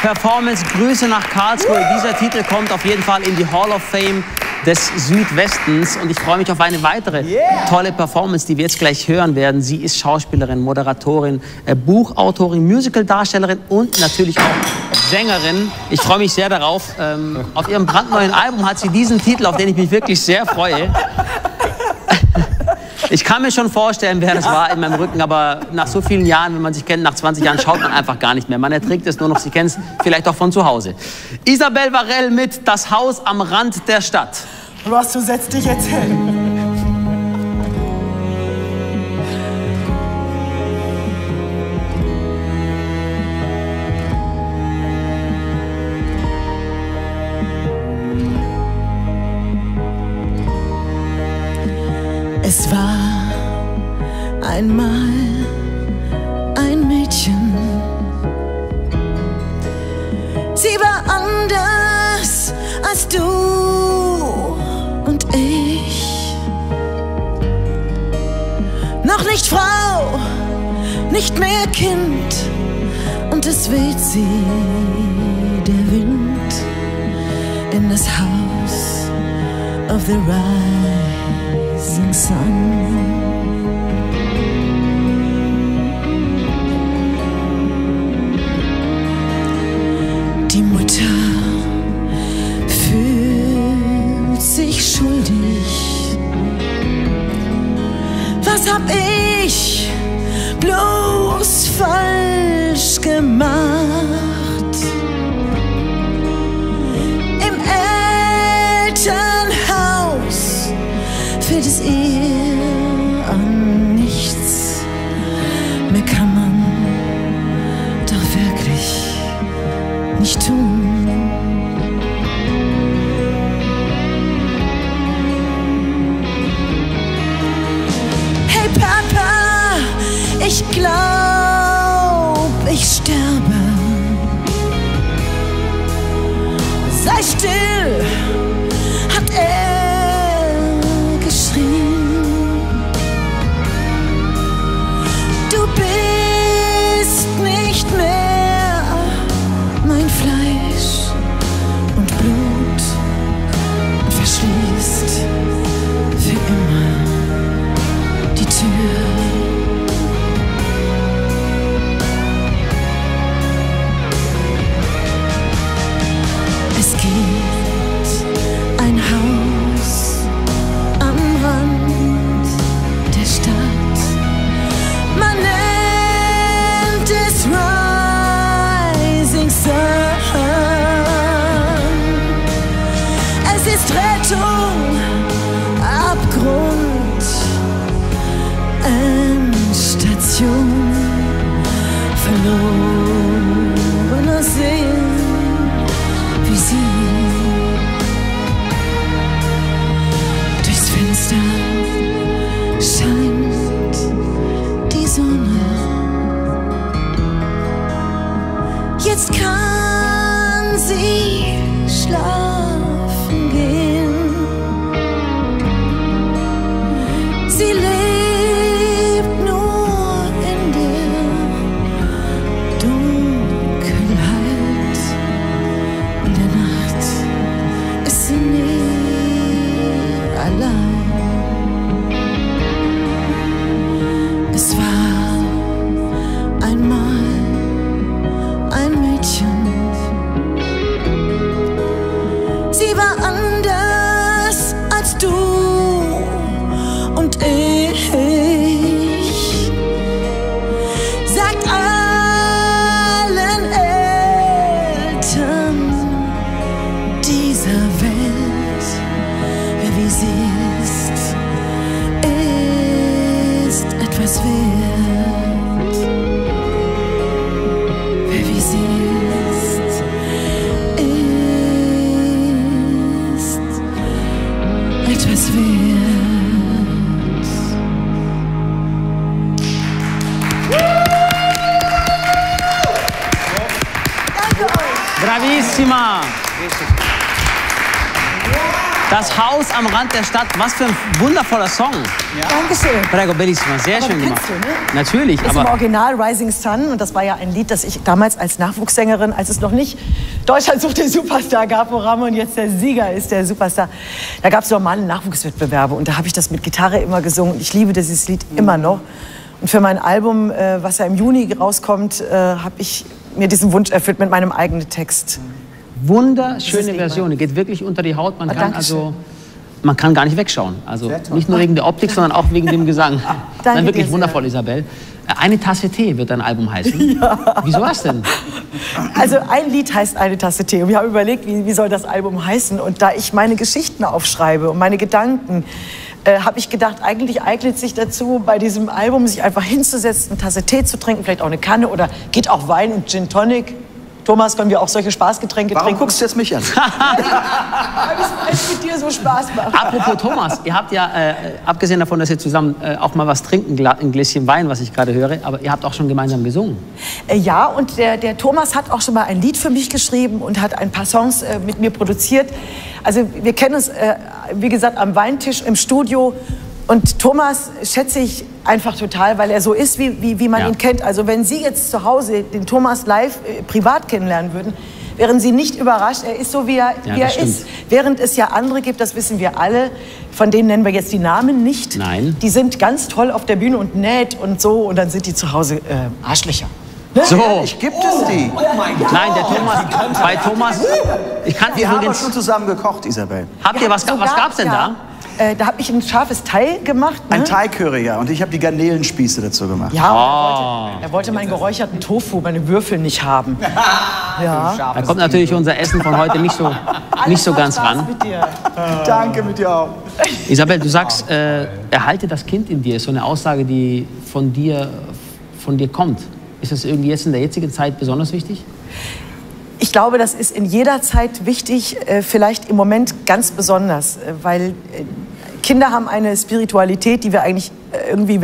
Performance. Grüße nach Karlsruhe. Dieser Titel kommt auf jeden Fall in die Hall of Fame des Südwestens. Und ich freue mich auf eine weitere tolle Performance, die wir jetzt gleich hören werden. Sie ist Schauspielerin, Moderatorin, Buchautorin, Musicaldarstellerin und natürlich auch Sängerin. Ich freue mich sehr darauf. Auf ihrem brandneuen Album hat sie diesen Titel, auf den ich mich wirklich sehr freue. Ich kann mir schon vorstellen, wer das war in meinem Rücken, aber nach so vielen Jahren, wenn man sich kennt, nach 20 Jahren schaut man einfach gar nicht mehr. Man erträgt es nur noch, Sie kennen es vielleicht auch von zu Hause. Isabel Varell mit Das Haus am Rand der Stadt. Ross, du setzt dich jetzt hin. Es war einmal ein Mädchen. Sie war anders als du und ich. Noch nicht Frau, nicht mehr Kind, und es weht sie, der Wind, in das Haus of the rising sun. Die Mutter fühlt sich schuldig. Was hab ich bloß falsch gemacht? Im Elternhaus fehlt es ihr an nichts. Mehr kann man doch wirklich nicht tun. Hey Papa, ich glaub, ich sterbe. Sei still, hat er geschrien. Du bist nicht mehr Fleisch und Blut und verschließt für immer die Tür. Es gibt ein Haus am Rand der Stadt. Man nennt es Rising Sun. Abgrund, Endstation, verlorener Sinn, wie sie durchs Fenster scheint die Sonne. Jetzt kann sie schlafen gehen. Sie lebt nur in der Dunkelheit. In der Nacht ist sie nie allein. Es war einmal ein Mädchen. Sie war anders als du. Ich sag allen Eltern dieser Welt, wer wie sie ist etwas wert. Wer wie sie ist etwas wert. Bravissima! Das Haus am Rand der Stadt, was für ein wundervoller Song. Ja. Dankeschön. Prego, bellissima, sehr aber schön gemacht. Du, ne? Natürlich. Ist aber im Original Rising Sun, und das war ja ein Lied, das ich damals als Nachwuchssängerin, als es noch nicht Deutschland sucht den Superstar gab, wo Ramon jetzt der Sieger ist, der Superstar. Da gab es normale Nachwuchswettbewerbe und da habe ich das mit Gitarre immer gesungen. Ich liebe dieses Lied immer noch. Und für mein Album, was ja im Juni rauskommt, habe ich mir diesen Wunsch erfüllt mit meinem eigenen Text. Wunderschöne Version, geht wirklich unter die Haut. Man kann also, man kann gar nicht wegschauen. Also nicht nur wegen der Optik, sondern auch wegen dem Gesang. Nein, wirklich wundervoll, Isabel. Eine Tasse Tee wird dein Album heißen. Ja. Wieso das denn? Also ein Lied heißt Eine Tasse Tee. Und wir haben überlegt, wie soll das Album heißen. Und da ich meine Geschichten aufschreibe und meine Gedanken, habe ich gedacht, eigentlich eignet sich dazu, bei diesem Album sich einfach hinzusetzen, eine Tasse Tee zu trinken, vielleicht auch eine Kanne oder geht auch Wein und Gin Tonic. Thomas, können wir auch solche Spaßgetränke trinken? Warum guckst du jetzt mich an? Weil es mit dir so Spaß macht. Apropos Thomas, ihr habt ja, abgesehen davon, dass ihr zusammen auch mal was trinken, ein Gläschen Wein, was ich gerade höre, aber ihr habt auch schon gemeinsam gesungen. Ja, und der Thomas hat auch schon mal ein Lied für mich geschrieben und hat ein paar Songs mit mir produziert. Also wir kennen uns, wie gesagt, am Weintisch im Studio. Und Thomas schätze ich einfach total, weil er so ist, wie man ihn kennt. Also wenn Sie jetzt zu Hause den Thomas live privat kennenlernen würden, wären Sie nicht überrascht. Er ist so, wie er ist. Während es ja andere gibt, das wissen wir alle, von denen nennen wir jetzt die Namen nicht. Nein. Die sind ganz toll auf der Bühne und nett und so, und dann sind die zu Hause Arschlöcher. So. Ehrlich, gibt es die? Oh mein Gott. Nein, der Thomas, bei Thomas... Ich kannte die übrigens... Wir haben schon zusammen gekocht, Isabel. Habt ihr, was gab's denn da? Da habe ich ein scharfes Thai gemacht. Ne? Ein Thai-Curry, ja. Und ich habe die Garnelenspieße dazu gemacht. Ja, er wollte meinen geräucherten Tofu, meine Würfel nicht haben. Ja. Da kommt natürlich unser Essen von heute nicht so ganz ran. Mit dir. Danke, mit dir auch. Isabel, du sagst, erhalte das Kind in dir. Ist so eine Aussage, die von dir kommt. Ist das irgendwie jetzt in der jetzigen Zeit besonders wichtig? Ich glaube, das ist in jeder Zeit wichtig, vielleicht im Moment ganz besonders, weil Kinder haben eine Spiritualität, die wir eigentlich irgendwie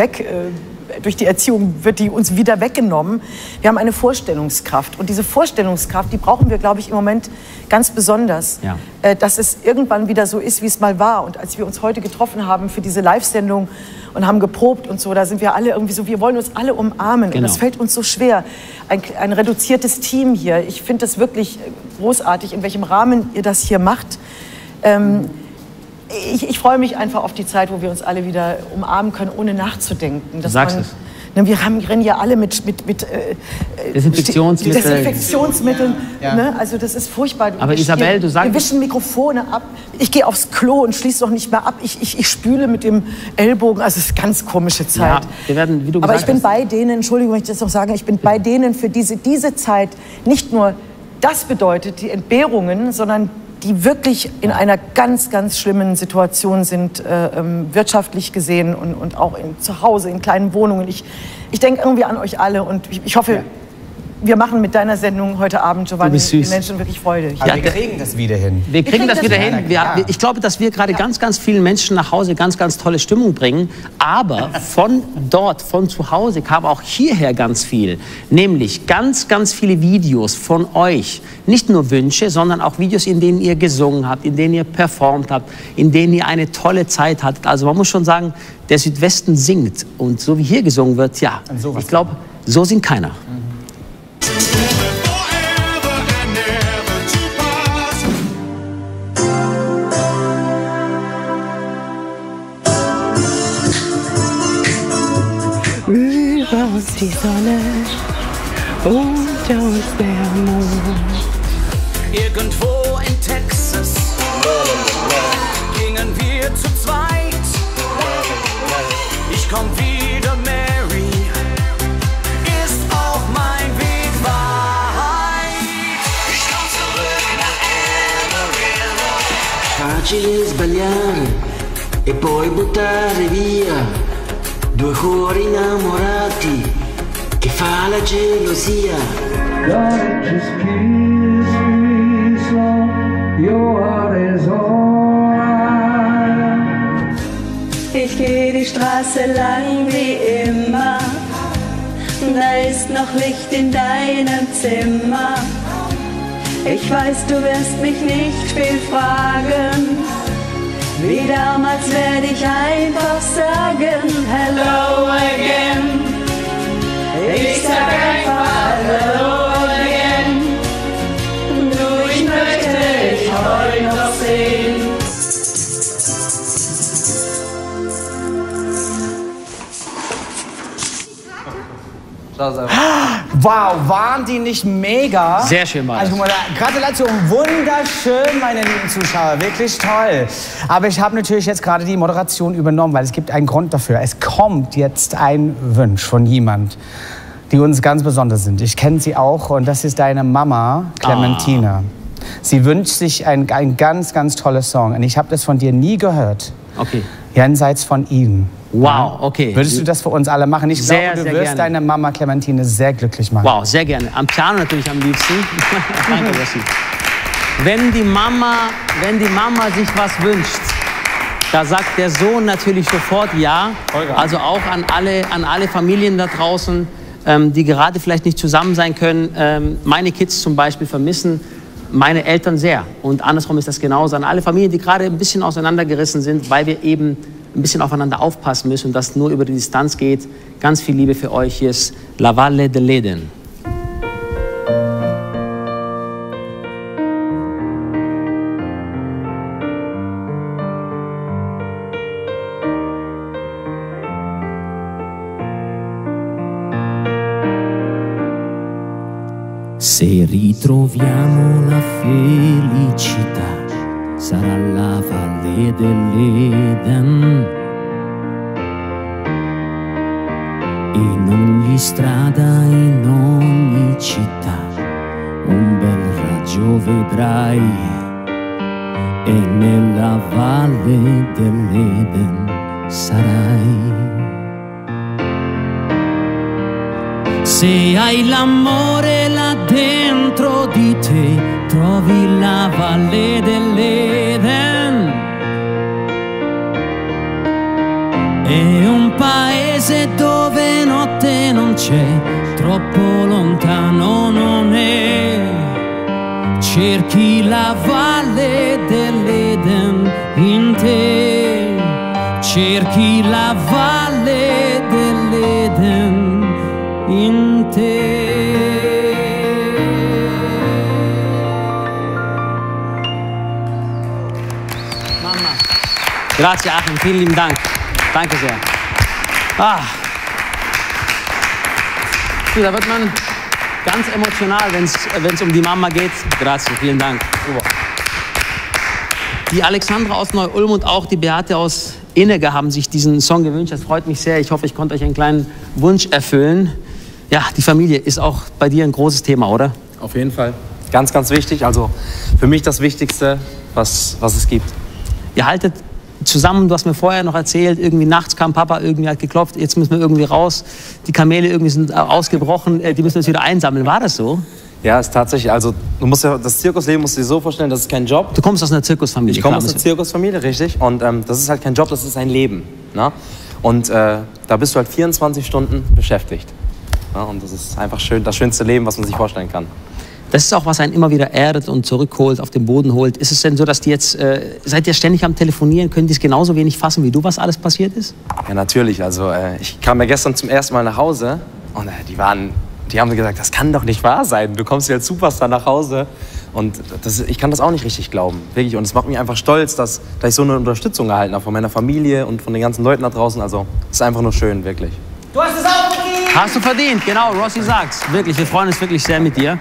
durch die Erziehung wird die uns wieder weggenommen. Wir haben eine Vorstellungskraft, und diese Vorstellungskraft, die brauchen wir, glaube ich, im Moment ganz besonders. Ja. Dass es irgendwann wieder so ist, wie es mal war. Und als wir uns heute getroffen haben für diese Live-Sendung und haben geprobt und so, da sind wir alle irgendwie so, wir wollen uns alle umarmen. Genau. Und das fällt uns so schwer. Ein reduziertes Team hier. Ich finde das wirklich großartig, in welchem Rahmen ihr das hier macht. Ich freue mich einfach auf die Zeit, wo wir uns alle wieder umarmen können, ohne nachzudenken. Du sagst es. Ne, wir rennen ja alle mit Desinfektionsmitteln. Ja. Ne? Also das ist furchtbar. Aber Isabel, du sagst... Wir wischen Mikrofone ab. Ich gehe aufs Klo und schließe noch nicht mehr ab. Ich spüle mit dem Ellbogen. Also es ist eine ganz komische Zeit. Ja, wir werden, wie du gesagt hast. Aber ich bin bei denen, Entschuldigung, wenn ich das noch sage, ich bin bei denen, für diese Zeit nicht nur das bedeutet, die Entbehrungen, sondern die wirklich in einer ganz, ganz schlimmen Situation sind, wirtschaftlich gesehen und auch zu Hause, in kleinen Wohnungen. Ich denke irgendwie an euch alle, und ich hoffe, wir machen mit deiner Sendung heute Abend, Giovanni, den Menschen wirklich Freude. Ja, wir kriegen das wieder hin. Wir kriegen das wieder hin. Ich glaube, dass wir gerade ganz vielen Menschen nach Hause ganz tolle Stimmung bringen. Aber von dort, von zu Hause, kam auch hierher ganz viel. Nämlich ganz viele Videos von euch. Nicht nur Wünsche, sondern auch Videos, in denen ihr gesungen habt, in denen ihr performt habt, in denen ihr eine tolle Zeit hattet. Also man muss schon sagen, der Südwesten singt. Und so wie hier gesungen wird, ja. Ich glaube, so singt keiner. Mhm. Raus die Sonne, unter uns der Mond. Irgendwo in Texas gingen wir zu zweit. Ich komm wieder, Mary, ist auch mein Weg weit. Ich komm zurück nach Amarillo. Facile sbagliare e poi buttare via. Due cuori innamorati che fa la gelosia. God, just kiss me so your heart is alright. Ich geh die Straße lang wie immer. Da ist noch Licht in deinem Zimmer. Ich weiß, du wirst mich nicht viel fragen. Wie damals werde ich einfach sagen, hello again. Ich sag einfach hello again. Du, ich möchte dich heute noch sehen. Wow, waren die nicht mega? Sehr schön, Mann. Also, Gratulation, wunderschön, meine lieben Zuschauer, wirklich toll. Aber ich habe natürlich jetzt gerade die Moderation übernommen, weil es gibt einen Grund dafür. Es kommt jetzt ein Wunsch von jemand, die uns ganz besonders sind. Ich kenne sie auch, und das ist deine Mama, Clementina. Ah. Sie wünscht sich ein ganz toller Song, und ich habe das von dir nie gehört. Okay. Jenseits von ihnen. Wow, okay. Würdest du das für uns alle machen? Ich glaube, du wirst deine Mama Clementine sehr glücklich machen. Wow, sehr gerne. Am Piano natürlich am liebsten. Danke, Rossi. Wenn die Mama sich was wünscht, da sagt der Sohn natürlich sofort ja. Also auch an alle Familien da draußen, die gerade vielleicht nicht zusammen sein können. Meine Kids zum Beispiel vermissen meine Eltern sehr. Und andersrum ist das genauso. An alle Familien, die gerade ein bisschen auseinandergerissen sind, weil wir eben ein bisschen aufeinander aufpassen müssen und das nur über die Distanz geht. Ganz viel Liebe für euch. Hier ist La Valle de Leden. Se ritroviamo la felicità, sarà la valle dell'Eden. In ogni strada, in ogni città, un bel raggio vedrai. E nella valle dell'Eden sarai. Se hai l'amore là dentro di te, trovi la valle dell'Eden. È un paese dove notte non c'è, troppo lontano non è. Cerchi la valle dell'Eden in te, cerchi la valle dell'Eden in te. Mamma, grazie Achim, vielen lieben Dank. Danke sehr. Ah. So, da wird man ganz emotional, wenn es um die Mama geht. Grazie, vielen Dank. Super. Die Alexandra aus Neu-Ulm und auch die Beate aus Innege haben sich diesen Song gewünscht. Das freut mich sehr. Ich hoffe, ich konnte euch einen kleinen Wunsch erfüllen. Ja, die Familie ist auch bei dir ein großes Thema, oder? Auf jeden Fall. Ganz, ganz wichtig. Also für mich das Wichtigste, was es gibt. Ihr haltet zusammen, du hast mir vorher noch erzählt, irgendwie nachts kam Papa, irgendwie hat geklopft, jetzt müssen wir irgendwie raus, die Kamele irgendwie sind ausgebrochen, die müssen wir jetzt wieder einsammeln. War das so? Ja, ist tatsächlich, also du musst ja, das Zirkusleben musst du dir so vorstellen, das ist kein Job. Du kommst aus einer Zirkusfamilie. Ich komme aus einer Zirkusfamilie, richtig, und das ist halt kein Job, das ist ein Leben, ne? Und da bist du halt 24 Stunden beschäftigt, ne? Und das ist einfach schön, das schönste Leben, was man sich vorstellen kann. Das ist auch, was einen immer wieder erdet und zurückholt, auf den Boden holt. Ist es denn so, dass die jetzt, seid ihr ständig am Telefonieren, können die es genauso wenig fassen wie du, was alles passiert ist? Ja, natürlich. Also ich kam ja gestern zum ersten Mal nach Hause und die haben gesagt, das kann doch nicht wahr sein. Du kommst ja als Superstar nach Hause. Und ich kann das auch nicht richtig glauben, wirklich. Und es macht mich einfach stolz, dass ich so eine Unterstützung erhalten habe von meiner Familie und von den ganzen Leuten da draußen. Also es ist einfach nur schön, wirklich. Du hast es auch verdient! Hast du verdient, genau, Rossi sagt's. Wirklich, wir freuen uns wirklich sehr mit dir.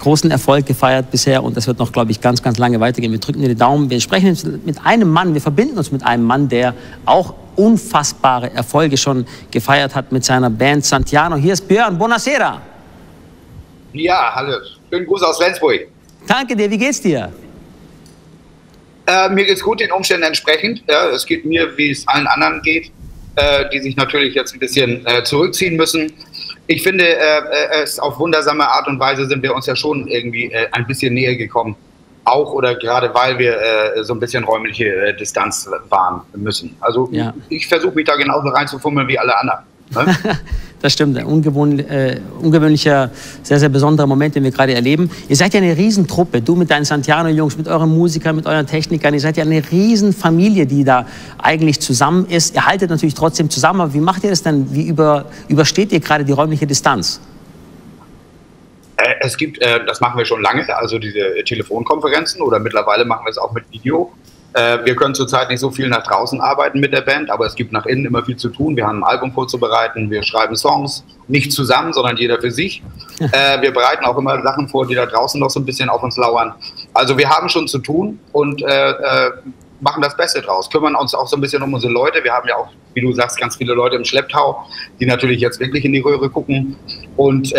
Großen Erfolg gefeiert bisher und das wird noch, glaube ich, ganz, ganz lange weitergehen. Wir drücken dir die Daumen, wir sprechen jetzt mit einem Mann, wir verbinden uns mit einem Mann, der auch unfassbare Erfolge schon gefeiert hat mit seiner Band Santiano. Hier ist Björn, buonasera. Ja, hallo, schönen Gruß aus Flensburg. Danke dir, wie geht's dir? Mir geht's gut, den Umständen entsprechend. Ja, es geht mir, wie es allen anderen geht, die sich natürlich jetzt ein bisschen zurückziehen müssen. Ich finde, auf wundersame Art und Weise sind wir uns ja schon irgendwie ein bisschen näher gekommen. Auch oder gerade, weil wir so ein bisschen räumliche Distanz wahren müssen. Also ja. Ich versuche mich da genauso reinzufummeln wie alle anderen. Ne? Das stimmt, ein ungewöhnlicher, sehr, sehr besonderer Moment, den wir gerade erleben. Ihr seid ja eine Riesentruppe, du mit deinen Santiano-Jungs, mit euren Musikern, mit euren Technikern. Ihr seid ja eine Riesenfamilie, die da eigentlich zusammen ist. Ihr haltet natürlich trotzdem zusammen, aber wie macht ihr das denn? Wie übersteht ihr gerade die räumliche Distanz? Es gibt, das machen wir schon lange, also diese Telefonkonferenzen oder mittlerweile machen wir es auch mit Video. Wir können zurzeit nicht so viel nach draußen arbeiten mit der Band, aber es gibt nach innen immer viel zu tun. Wir haben ein Album vorzubereiten, wir schreiben Songs, nicht zusammen, sondern jeder für sich. Wir bereiten auch immer Sachen vor, die da draußen noch so ein bisschen auf uns lauern. Also wir haben schon zu tun und machen das Beste draus, kümmern uns auch so ein bisschen um unsere Leute. Wir haben ja auch, wie du sagst, ganz viele Leute im Schlepptau, die natürlich jetzt wirklich in die Röhre gucken. Und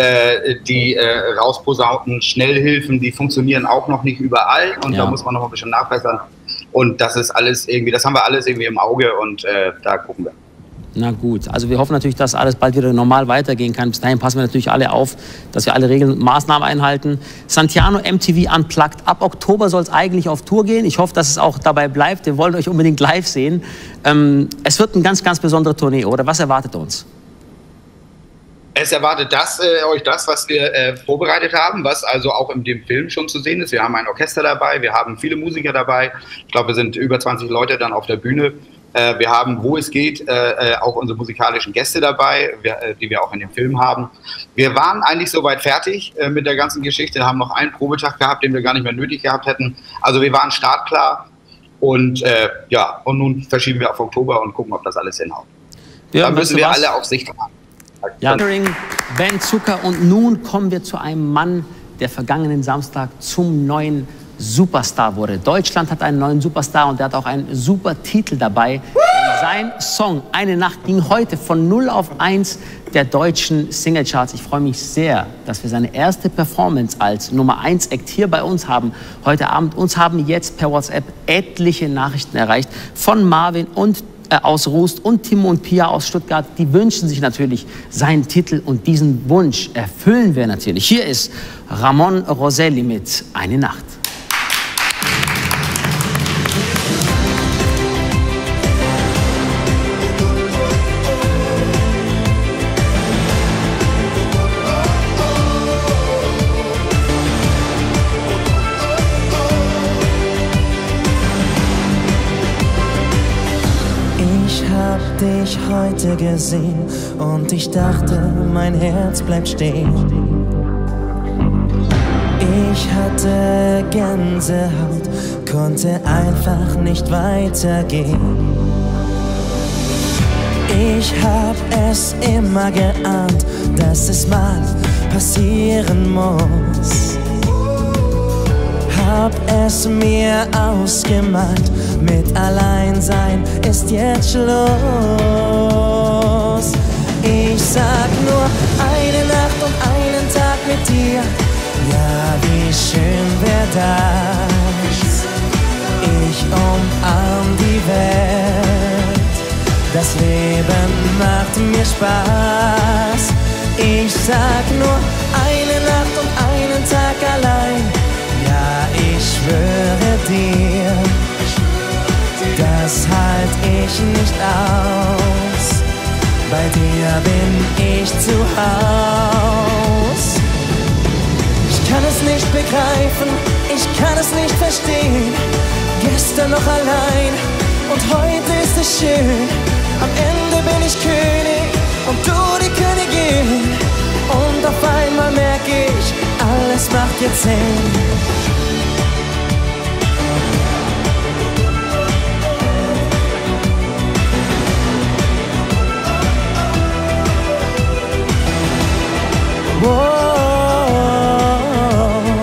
die rausposauten Schnellhilfen, die funktionieren auch noch nicht überall und ja, da muss man noch ein bisschen nachbessern. Und das ist alles irgendwie, das haben wir alles irgendwie im Auge und da gucken wir. Na gut, also wir hoffen natürlich, dass alles bald wieder normal weitergehen kann. Bis dahin passen wir natürlich alle auf, dass wir alle Regeln und Maßnahmen einhalten. Santiano MTV Unplugged. Ab Oktober soll es eigentlich auf Tour gehen. Ich hoffe, dass es auch dabei bleibt. Wir wollen euch unbedingt live sehen. Es wird eine ganz, ganz besondere Tournee, oder? Was erwartet uns? Es erwartet euch das, was wir vorbereitet haben, was also auch in dem Film schon zu sehen ist. Wir haben ein Orchester dabei, wir haben viele Musiker dabei. Ich glaube, wir sind über 20 Leute dann auf der Bühne. Wir haben, wo es geht, auch unsere musikalischen Gäste dabei, die wir auch in dem Film haben. Wir waren eigentlich soweit fertig mit der ganzen Geschichte, haben noch einen Probetag gehabt, den wir gar nicht mehr nötig gehabt hätten. Also wir waren startklar und ja, und nun verschieben wir auf Oktober und gucken, ob das alles hinhaut. Ja, da müssen wir alle auf Sicht haben. Ja. Ben Zucker, und nun kommen wir zu einem Mann, der vergangenen Samstag zum neuen Superstar wurde. Deutschland hat einen neuen Superstar und der hat auch einen super Titel dabei. Sein Song Eine Nacht ging heute von 0 auf 1 der deutschen Singlecharts. Ich freue mich sehr, dass wir seine erste Performance als Nummer 1 Act hier bei uns haben heute Abend. Uns haben jetzt per WhatsApp etliche Nachrichten erreicht von Marvin und aus Rust und Timo und Pia aus Stuttgart. Die wünschen sich natürlich seinen Titel und diesen Wunsch erfüllen wir natürlich. Hier ist Ramon Roselli mit Eine Nacht. Ich hab dich heute gesehen und ich dachte, mein Herz bleibt stehen. Ich hatte Gänsehaut, konnte einfach nicht weitergehen. Ich hab es immer geahnt, dass es mal passieren muss. Hab es mir ausgemalt, mit Alleinsein ist jetzt Schluss. Ich sag nur eine Nacht und einen Tag mit dir. Ja, wie schön wär das. Ich umarm die Welt, das Leben macht mir Spaß. Ich sag nur eine Nacht und einen Tag allein. Ja, ich schwöre dir, das halt ich nicht aus. Bei dir bin ich zu Haus. Ich kann es nicht begreifen, ich kann es nicht verstehen. Gestern noch allein und heute ist es schön. Am Ende bin ich König und du die Königin. Und auf einmal merke ich, alles macht jetzt Sinn. Oh, oh, oh.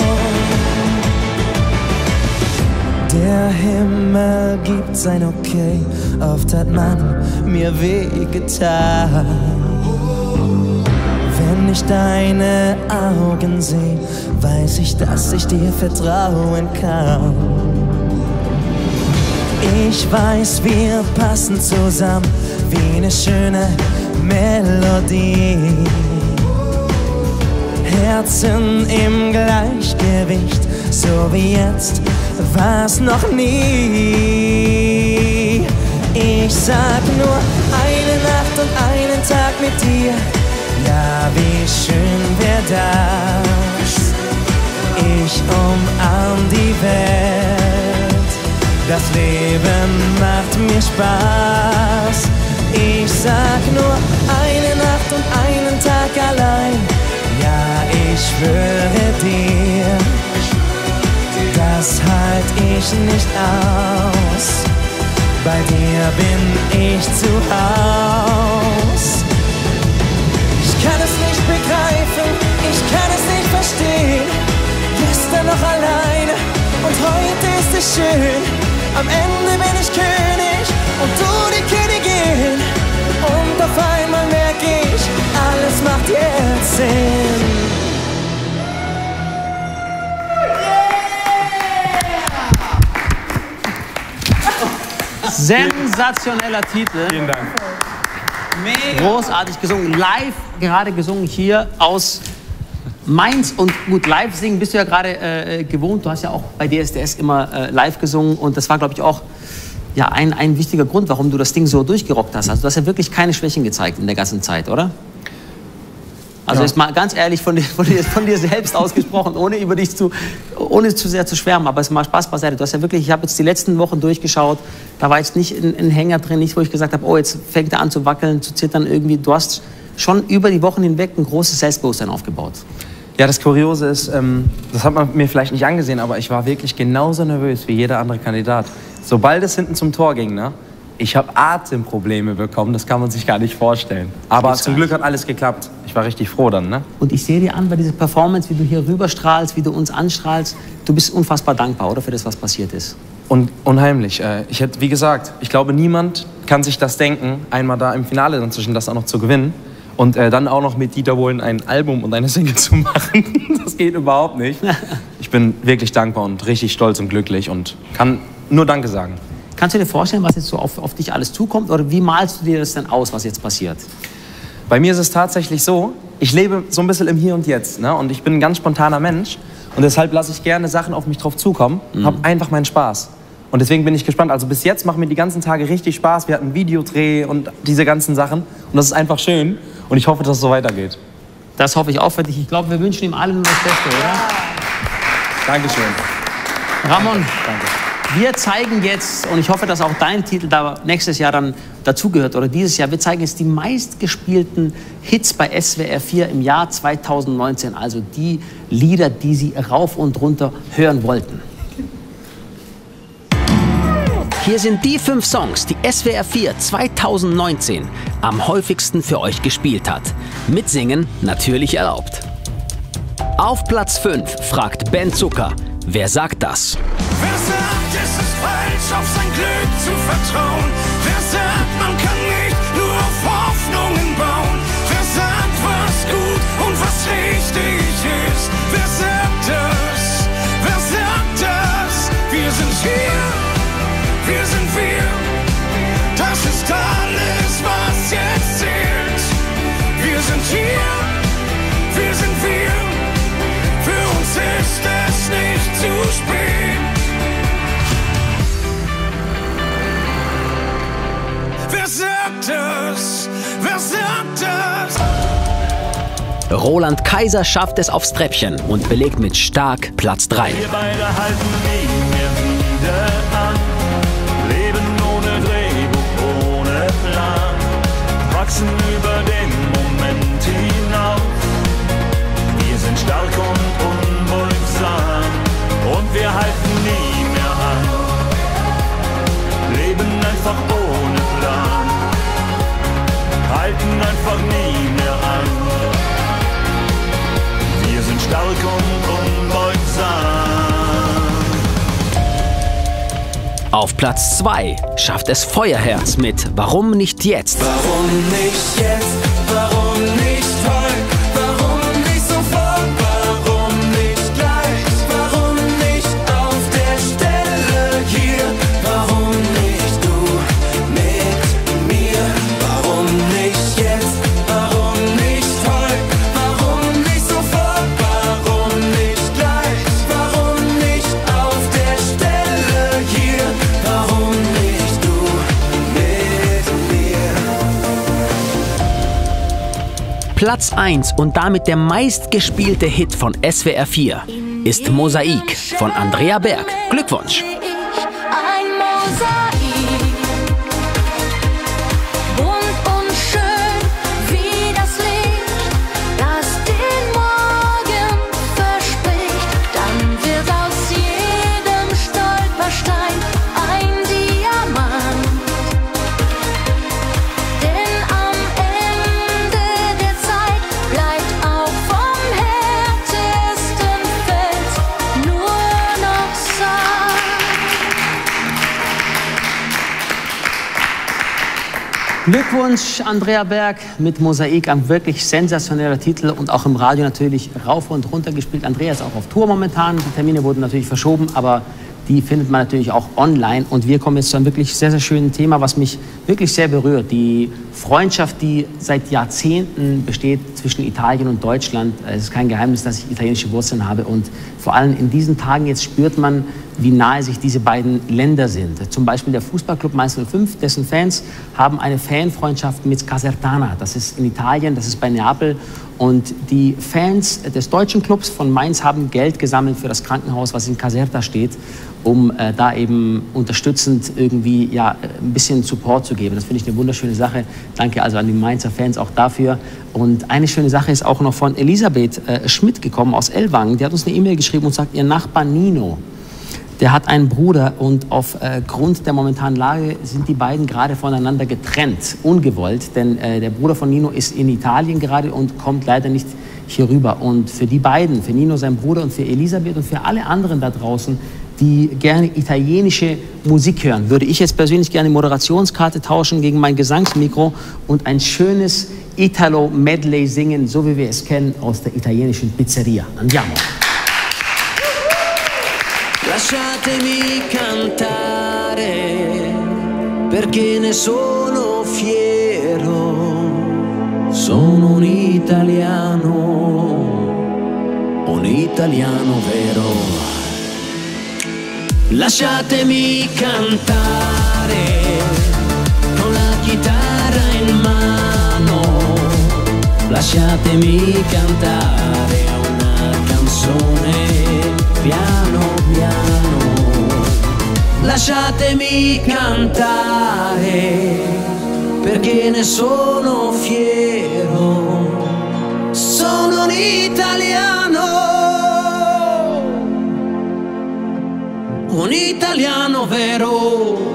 Der Himmel gibt sein Okay, oft hat man mir weh getan. Wenn ich deine Augen sehe, weiß ich, dass ich dir vertrauen kann. Ich weiß, wir passen zusammen wie eine schöne Melodie. Herzen im Gleichgewicht, so wie jetzt war's noch nie. Ich sag nur eine Nacht und einen Tag mit dir. Ja, wie schön wär das. Ich umarm die Welt, das Leben macht mir Spaß. Ich sag nur eine Nacht und einen Tag allein. Ja, ich schwöre dir, das halt ich nicht aus. Bei dir bin ich zu Haus. Ich kann es nicht begreifen, ich kann es nicht verstehen. Gestern noch alleine und heute ist es schön. Am Ende bin ich König und du die Königin. Und auf einmal merke ich, alles macht jetzt Sinn. Yeah! Sensationeller Titel. Vielen Dank. Mega. Großartig gesungen. Live gerade gesungen hier aus Mainz. Und gut, live singen bist du ja gerade gewohnt. Du hast ja auch bei DSDS immer live gesungen. Und das war, glaube ich, auch... ja, ein wichtiger Grund, warum du das Ding so durchgerockt hast. Also du hast ja wirklich keine Schwächen gezeigt in der ganzen Zeit, oder? Also ja, jetzt mal ganz ehrlich von dir selbst ausgesprochen, ohne über dich ohne zu sehr zu schwärmen, aber es mal Spaß beiseite. Du hast ja wirklich, ich habe jetzt die letzten Wochen durchgeschaut, da war jetzt nicht ein Hänger drin, nicht wo ich gesagt habe, oh, jetzt fängt er an zu wackeln, zu zittern irgendwie. Du hast schon über die Wochen hinweg ein großes Selbstbewusstsein aufgebaut. Ja, das Kuriose ist, das hat man mir vielleicht nicht angesehen, aber ich war wirklich genauso nervös wie jeder andere Kandidat. Sobald es hinten zum Tor ging, ne? Ich habe Atemprobleme bekommen, das kann man sich gar nicht vorstellen. Aber zum Glück hat alles geklappt. Ich Ich war richtig froh dann, ne? Und ich sehe dir an, bei dieser Performance, wie du hier rüberstrahlst, wie du uns anstrahlst, du bist unfassbar dankbar, oder, für das, was passiert ist? Und unheimlich. Ich hätte, wie gesagt, ich glaube, niemand kann sich das denken, einmal da im Finale dann zwischen das auch noch zu gewinnen und dann auch noch mit Dieter Bohlen ein Album und eine Single zu machen. Das geht überhaupt nicht. Ich bin wirklich dankbar und richtig stolz und glücklich und kann nur Danke sagen. Kannst du dir vorstellen, was jetzt so auf dich alles zukommt? Oder wie malst du dir das denn aus, was jetzt passiert? Bei mir ist es tatsächlich so, ich lebe so ein bisschen im Hier und Jetzt, ne? Und ich bin ein ganz spontaner Mensch und deshalb lasse ich gerne Sachen auf mich drauf zukommen und habe einfach meinen Spaß. Und deswegen bin ich gespannt. Also bis jetzt machen mir die ganzen Tage richtig Spaß. Wir hatten einen Videodreh und diese ganzen Sachen und das ist einfach schön und ich hoffe, dass es so weitergeht. Das hoffe ich auch für dich. Ich glaube, wir wünschen ihm allen das Beste, oder? Ja. Dankeschön. Ramon. Danke. Wir zeigen jetzt, und ich hoffe, dass auch dein Titel da nächstes Jahr dann dazugehört oder dieses Jahr, wir zeigen jetzt die meistgespielten Hits bei SWR4 im Jahr 2019. Also die Lieder, die Sie rauf und runter hören wollten. Hier sind die 5 Songs, die SWR4 2019 am häufigsten für euch gespielt hat. Mitsingen natürlich erlaubt. Auf Platz 5 fragt Ben Zucker, wer sagt das? Wer sagt, es ist falsch, auf sein Glück zu vertrauen? Wer sagt, man kann nicht nur auf Hoffnungen bauen? Wer sagt, was gut und was richtig ist? Wer sagt das? Wer sagt das? Wir sind hier, wir sind wir. Das ist alles, was jetzt zählt. Wir sind hier, wir sind wir. Für uns ist es nicht zu spät. Wer sagt das? Wer sagt das? Roland Kaiser schafft es aufs Treppchen und belegt mit Stark Platz 3. Wir beide halten nie mehr wieder an. Leben ohne Drehbuch, ohne Plan. Wachsen über den Moment hinaus. Wir sind stark und unbeugsam. Und wir halten nie mehr an. Leben einfach ohne Plan. Halten einfach nie mehr an. Wir sind stark und unbeugsam. Auf Platz 2 schafft es Feuerherz mit Warum nicht jetzt? Warum nicht jetzt? Warum nicht heute? Warum nicht sofort? Warum nicht gleich? Warum nicht auf der Stelle hier? Warum nicht du mit? Warum nicht jetzt? Warum nicht heute? Warum nicht sofort? Warum nicht gleich? Warum nicht auf der Stelle hier? Warum nicht du mit mir? Platz 1 und damit der meistgespielte Hit von SWR4 ist Mosaik von Andrea Berg. Glückwunsch! Glückwunsch, Andrea Berg, mit Mosaik, ein wirklich sensationeller Titel und auch im Radio natürlich rauf und runter gespielt. Andrea ist auch auf Tour momentan, die Termine wurden natürlich verschoben, aber die findet man natürlich auch online. Und wir kommen jetzt zu einem wirklich sehr, sehr schönen Thema, was mich wirklich sehr berührt. Die Freundschaft, die seit Jahrzehnten besteht zwischen Italien und Deutschland. Es ist kein Geheimnis, dass ich italienische Wurzeln habe und vor allem in diesen Tagen jetzt spürt man, wie nahe sich diese beiden Länder sind. Zum Beispiel der Fußballclub Mainz 05, dessen Fans haben eine Fanfreundschaft mit Casertana. Das ist in Italien, das ist bei Neapel. Und die Fans des deutschen Clubs von Mainz haben Geld gesammelt für das Krankenhaus, was in Caserta steht, um da eben unterstützend irgendwie ja, ein bisschen Support zu geben. Das finde ich eine wunderschöne Sache. Danke also an die Mainzer Fans auch dafür. Und eine schöne Sache ist auch noch von Elisabeth Schmidt gekommen aus Ellwangen. Die hat uns eine E-Mail geschrieben und sagt, ihr Nachbar Nino, Der hat einen Bruder und aufgrund der momentanen Lage sind die beiden gerade voneinander getrennt, ungewollt. Denn der Bruder von Nino ist in Italien gerade und kommt leider nicht hier rüber. Und für die beiden, für Nino, seinen Bruder und für Elisabeth und für alle anderen da draußen, die gerne italienische Musik hören, würde ich jetzt persönlich gerne die Moderationskarte tauschen gegen mein Gesangsmikro und ein schönes Italo-Medley singen, so wie wir es kennen aus der italienischen Pizzeria. Andiamo! Lasciatemi cantare, perché ne sono fiero, sono un italiano vero. Lasciatemi cantare, con la chitarra in mano, lasciatemi cantare una canzone piano piano, lasciatemi cantare perché ne sono fiero, sono un italiano, un italiano vero.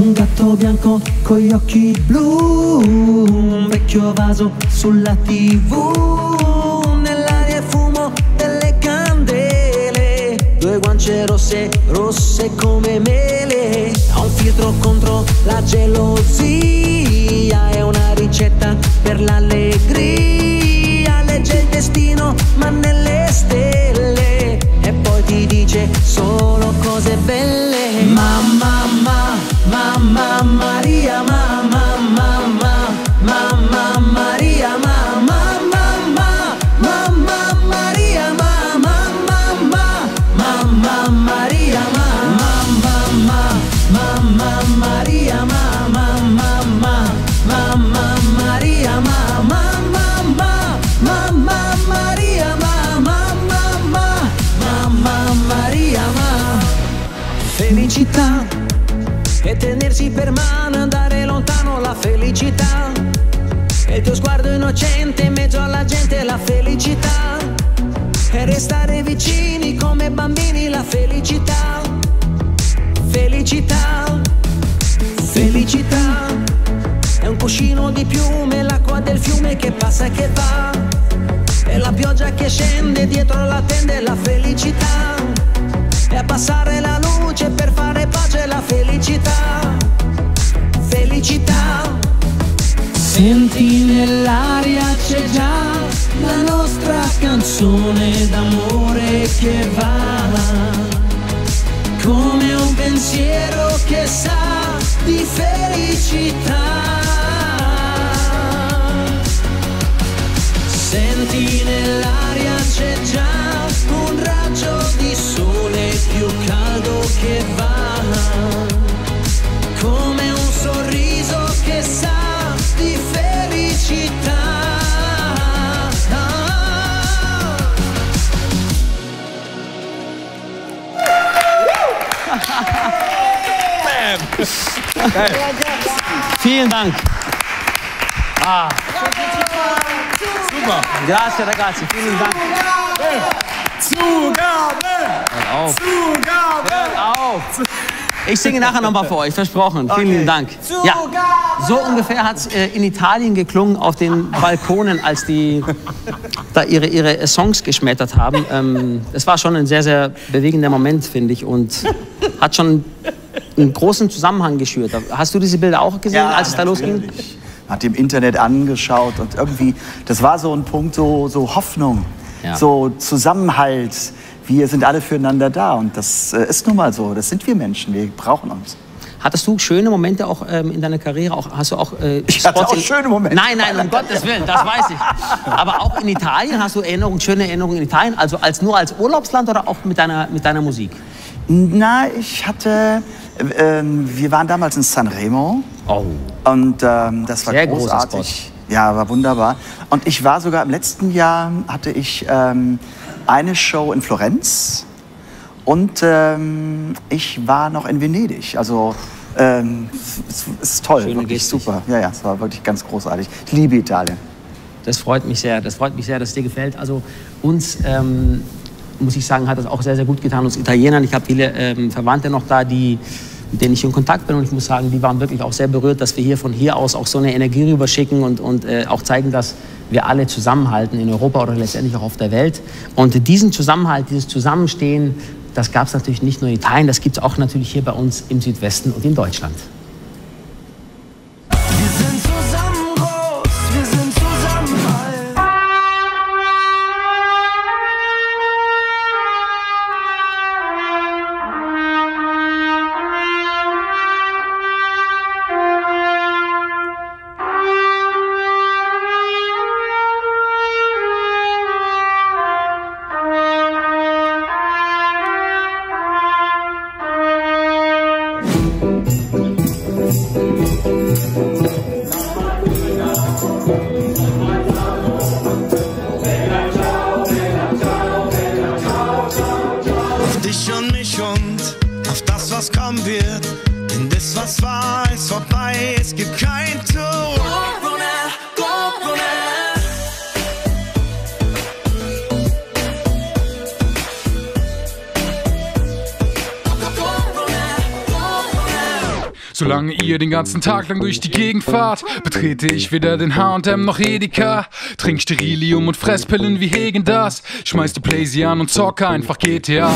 Un gatto bianco con gli occhi blu, un vecchio vaso sulla TV, nell'aria e fumo delle candele, due guance rosse, rosse come mele, ha un filtro contro la gelosia, è una ricetta per l'allegria, legge il destino ma nelle stelle, e poi ti dice solo cose belle. Mamma, mamma, Mamma Maria, mamma, mamma, mamma Maria, mamma, mamma, mamma Maria, mamma, mamma, mamma Maria, mamma, mamma, mamma Maria, mamma, mamma, mamma Maria, mamma, mamma, mamma Maria, mamma, mamma, mamma Maria, mamma. Felicità e tenersi per mano, andare lontano, la felicità, e il tuo sguardo innocente in mezzo alla gente, la felicità, e restare vicini come bambini, la felicità, felicità, felicità, è un cuscino di piume, l'acqua del fiume che passa e che va, e la pioggia che scende dietro la tenda, la felicità, e abbassare la luce per fare pace, la felicità, felicità. Senti, nell'aria c'è già la nostra canzone d'amore che va, come un pensiero che sa di felicità. Senti, nell'aria c'è già un raggio di sole più caldo che va, come un sorriso che sa di felicità. Bam. Geil. Vielen Dank. Ah. Super. Grazie ragazzi, vielen Dank. Zugabe! Hört auf. Zugabe! Hört auf. Ich singe nachher nochmal für euch, versprochen. Okay. Vielen Dank. Ja. So ungefähr hat es in Italien geklungen auf den Balkonen, als die da ihre Songs geschmettert haben. Es war schon ein sehr, sehr bewegender Moment, finde ich, und hat schon einen großen Zusammenhang geschürt. Hast du diese Bilder auch gesehen, ja, als es da losging? Hat im Internet angeschaut und irgendwie, das war so ein Punkt, so Hoffnung, ja, so Zusammenhalt. Wir sind alle füreinander da und das ist nun mal so. Das sind wir Menschen, wir brauchen uns. Hattest du schöne Momente auch in deiner Karriere? Auch, hast du auch ich hatte auch schöne Momente. Nein, nein, um Gottes Willen, das weiß ich. Aber auch in Italien hast du Erinnerungen, schöne Erinnerungen in Italien? Also nur als Urlaubsland oder auch mit deiner Musik? Na, ich hatte... wir waren damals in Sanremo. Oh. Und das war sehr großartig. Ja, war wunderbar. Und ich war sogar im letzten Jahr, hatte ich eine Show in Florenz und ich war noch in Venedig. Also Es ist toll, wirklich super. Ja, ja, es war wirklich ganz großartig. Ich liebe Italien. Das freut mich sehr. Das freut mich sehr, dass es dir gefällt. Also uns, muss ich sagen, hat das auch sehr, sehr gut getan, uns Italienern. Ich habe viele Verwandte noch da, die, mit denen ich in Kontakt bin. Und ich muss sagen, die waren wirklich auch sehr berührt, dass wir hier von hier aus auch so eine Energie rüberschicken und auch zeigen, dass wir alle zusammenhalten in Europa oder letztendlich auch auf der Welt. Und diesen Zusammenhalt, dieses Zusammenstehen, das gab es natürlich nicht nur in Italien, das gibt es auch natürlich hier bei uns im Südwesten und in Deutschland. Solange ihr den ganzen Tag lang durch die Gegend fahrt, betrete ich weder den H&M noch Edeka. Trink Sterilium und Fresspillen wie Hegen das. Schmeiß die Blazy an und zocke einfach GTA.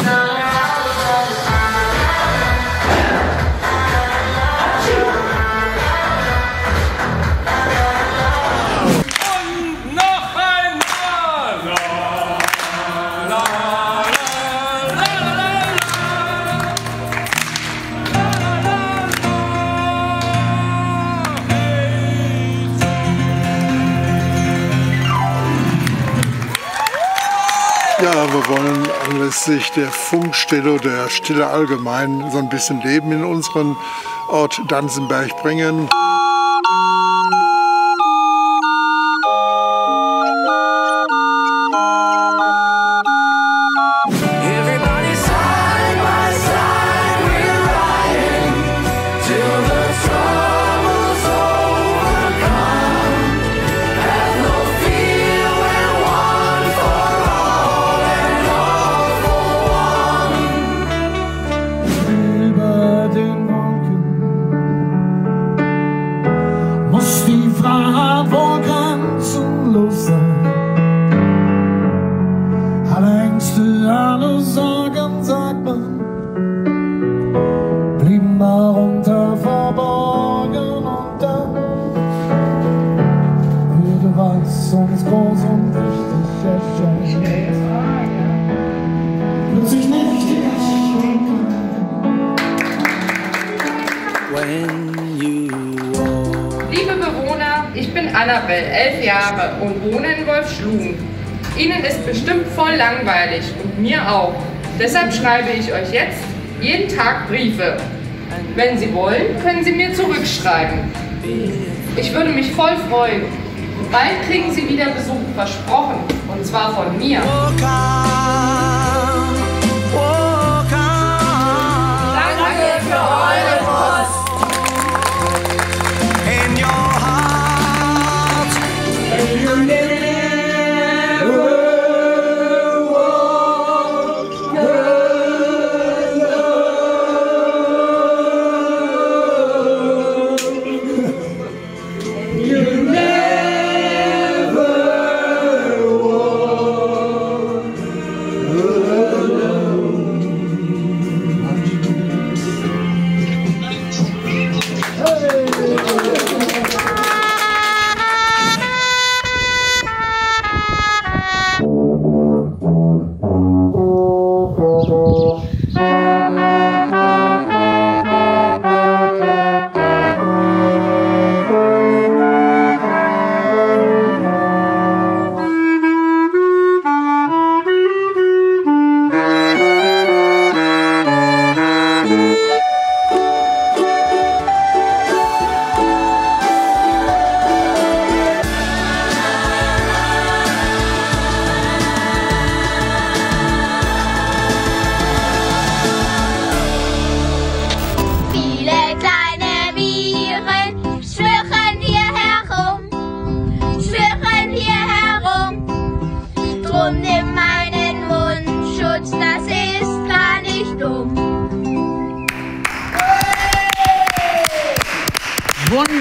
Wir wollen anlässlich der Funkstille, der Stille allgemein, so ein bisschen Leben in unseren Ort Danzenberg bringen. Ihnen ist bestimmt voll langweilig und mir auch. Deshalb schreibe ich euch jetzt jeden Tag Briefe. Wenn Sie wollen, können Sie mir zurückschreiben. Ich würde mich voll freuen. Bald kriegen Sie wieder Besuch, versprochen. Und zwar von mir. Danke für eure Post. In your heart.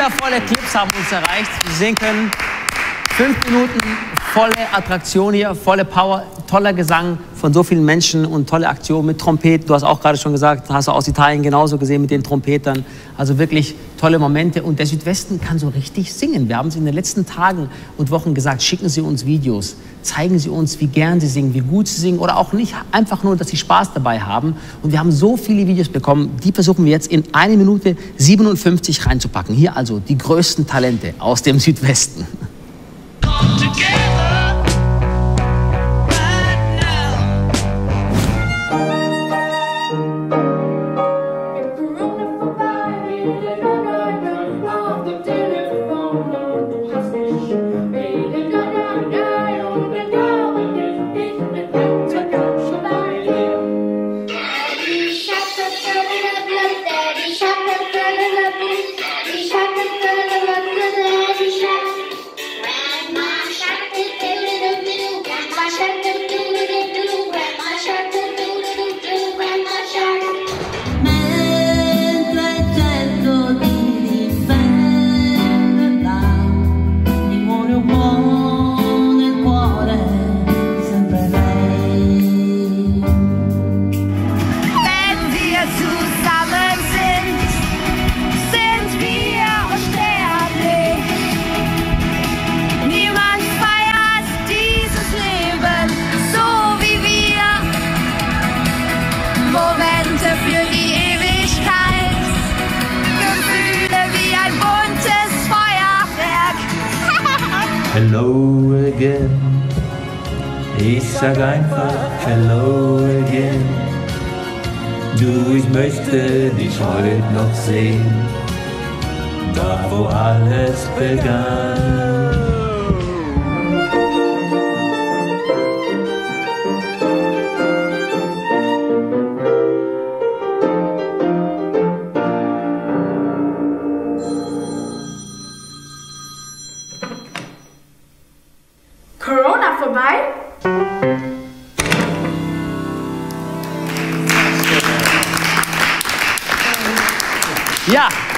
Wundervolle Clips haben uns erreicht. Wir singen 5 Minuten, volle Attraktion hier, volle Power, toller Gesang von so vielen Menschen und tolle Aktion mit Trompeten. Du hast auch gerade schon gesagt, hast du aus Italien genauso gesehen mit den Trompetern. Also wirklich tolle Momente. Und der Südwesten kann so richtig singen. Wir haben es in den letzten Tagen und Wochen gesagt, schicken Sie uns Videos, zeigen Sie uns, wie gern Sie singen, wie gut Sie singen oder auch nicht. Einfach nur, dass Sie Spaß dabei haben. Und wir haben so viele Videos bekommen, die versuchen wir jetzt in 1 Minute 57 reinzupacken. Hier also die größten Talente aus dem Südwesten. Hello again, ich sag einfach hello again. Du, ich möchte dich heute noch sehen, da wo alles begann.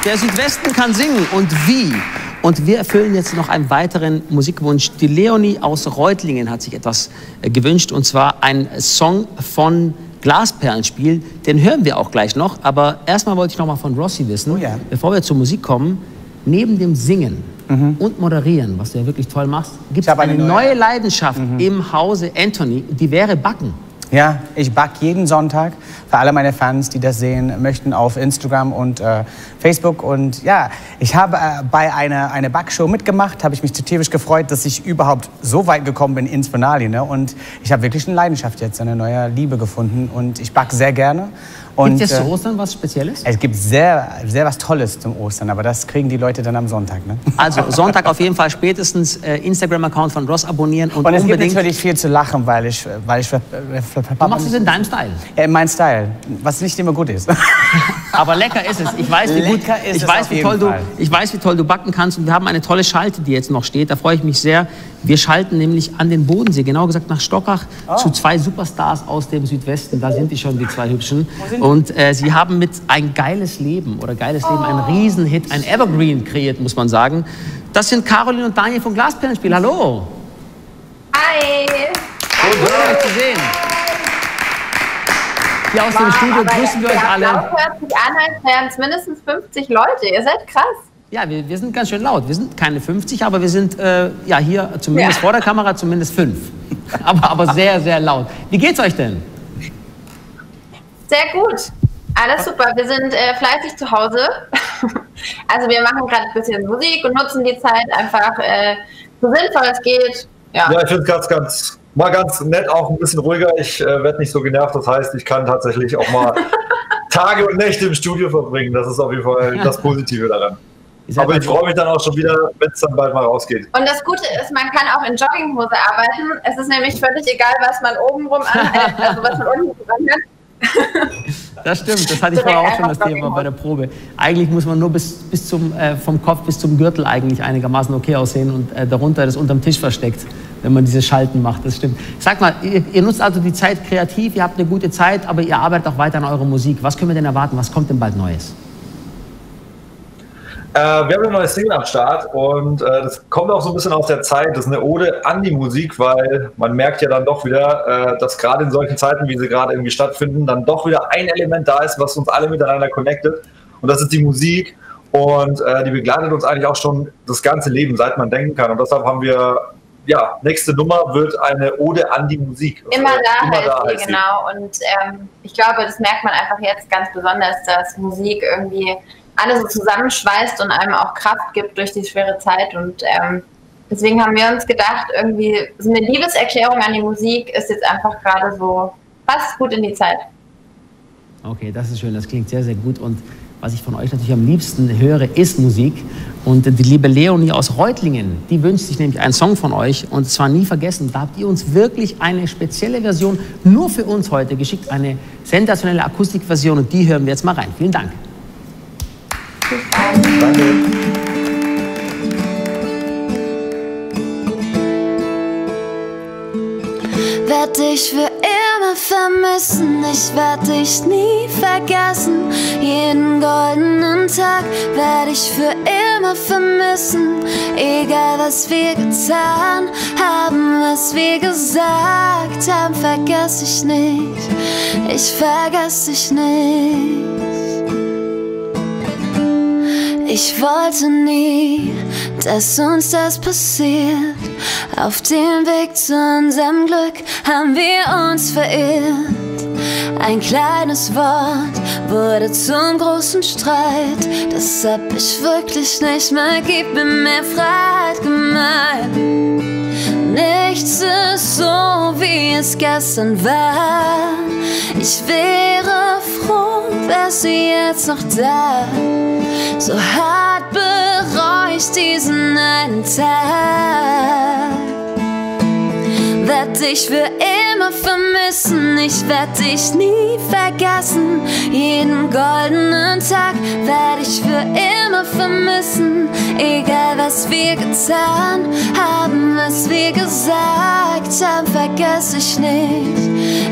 Der Südwesten kann singen und wie. Und wir erfüllen jetzt noch einen weiteren Musikwunsch. Die Leonie aus Reutlingen hat sich etwas gewünscht, und zwar ein Song von Glasperlenspiel. Den hören wir auch gleich noch, aber erstmal wollte ich noch mal von Rossi wissen, oh yeah, bevor wir zur Musik kommen, neben dem Singen und Moderieren, was du ja wirklich toll machst, gibt es eine neue Leidenschaft im Hause Antony, die wäre Backen. Ja, ich backe jeden Sonntag. Für alle meine Fans, die das sehen möchten, auf Instagram und Facebook. Und ja, ich habe bei einer Backshow mitgemacht, habe ich mich tierisch gefreut, dass ich überhaupt so weit gekommen bin ins Finale. Ne? Und ich habe wirklich eine Leidenschaft jetzt, eine neue Liebe gefunden. Und ich backe sehr gerne. Gibt es zu Ostern was Spezielles? Es gibt sehr, sehr was Tolles zum Ostern, aber das kriegen die Leute dann am Sonntag. Ne? Also Sonntag auf jeden Fall spätestens Instagram-Account von Ross abonnieren. Und es gibt natürlich viel zu lachen, weil ich machst es in deinem Style? Ja, in meinem Style, was nicht immer gut ist. Aber lecker ist es. Ich weiß, wie gut, ich weiß, wie toll du backen kannst. Und wir haben eine tolle Schalte, die jetzt noch steht. Da freue ich mich sehr. Wir schalten nämlich an den Bodensee, genau gesagt nach Stockach, zu 2 Superstars aus dem Südwesten. Da sind die schon, die 2 Hübschen. Und sie haben mit Ein geiles Leben oder Geiles Leben einen Riesenhit, ein Evergreen kreiert, muss man sagen. Das sind Caroline und Daniel von Glasperlenspiel. Hallo! Hi! So gut, euch zu sehen. Hier aus dem Studio grüßen wir euch alle. Laut hört sich an, als wären es mindestens 50 Leute. Ihr seid krass. Ja, wir sind ganz schön laut. Wir sind keine 50, aber wir sind ja hier zumindest vor der Kamera zumindest 5. aber sehr, sehr laut. Wie geht's euch denn? Sehr gut. Alles super. Wir sind fleißig zu Hause. Also wir machen gerade ein bisschen Musik und nutzen die Zeit einfach so sinnvoll es geht. Ja, ja, ich finde es ganz nett, auch ein bisschen ruhiger. Ich werde nicht so genervt. Das heißt, ich kann tatsächlich auch mal Tage und Nächte im Studio verbringen. Das ist auf jeden Fall das Positive daran. Aber ich freue mich dann auch schon wieder, wenn es dann bald mal rausgeht. Und das Gute ist, man kann auch in Jogginghose arbeiten. Es ist nämlich völlig egal, was man oben rum anhält, also was man unten rum anhält. Das stimmt, das hatte ich vorher auch schon das Thema bei der Probe. Eigentlich muss man nur bis zum, vom Kopf bis zum Gürtel eigentlich einigermaßen okay aussehen und darunter das unterm Tisch versteckt, wenn man diese Schalten macht, das stimmt. Sag mal, ihr nutzt also die Zeit kreativ, ihr habt eine gute Zeit, aber ihr arbeitet auch weiter an eurer Musik. Was können wir denn erwarten, was kommt denn bald Neues? Wir haben eine neue Single am Start und das kommt auch so ein bisschen aus der Zeit. Das ist eine Ode an die Musik, weil man merkt ja dann doch wieder, dass gerade in solchen Zeiten, wie sie gerade irgendwie stattfinden, dann doch wieder ein Element da ist, was uns alle miteinander connectet. Und das ist die Musik und die begleitet uns eigentlich auch schon das ganze Leben, seit man denken kann. Und deshalb haben wir, ja, nächste Nummer wird eine Ode an die Musik. Immer da heißt sie, genau. Und ich glaube, das merkt man einfach jetzt ganz besonders, dass Musik irgendwie alle so zusammenschweißt und einem auch Kraft gibt durch die schwere Zeit. Und deswegen haben wir uns gedacht, irgendwie so eine Liebeserklärung an die Musik ist jetzt einfach gerade so, passt gut in die Zeit. Okay, das ist schön, das klingt sehr, sehr gut. Und was ich von euch natürlich am liebsten höre, ist Musik. Und die liebe Leonie aus Reutlingen, die wünscht sich nämlich einen Song von euch. Und zwar nie vergessen, da habt ihr uns wirklich eine spezielle Version nur für uns heute geschickt. Eine sensationelle Akustikversion und die hören wir jetzt mal rein. Vielen Dank. Werd dich für immer vermissen, ich werd dich nie vergessen. Jeden goldenen Tag werd ich für immer vermissen. Egal was wir getan haben, was wir gesagt haben, vergess ich nicht, ich vergess dich nicht. Ich wollte nie, dass uns das passiert. Auf dem Weg zu unserem Glück haben wir uns verirrt. Ein kleines Wort wurde zum großen Streit. Das hab ich wirklich nicht mehr, gib mir Freiheit gemalt. Nichts ist so, wie es gestern war. Ich wäre froh, wärst du jetzt noch da. So hart bereue ich diesen einen Tag. Werd dich für immer vermissen, ich werd dich nie vergessen. Jeden goldenen Tag werd ich für immer vermissen. Egal was wir getan haben, was wir gesagt haben, vergess ich nicht,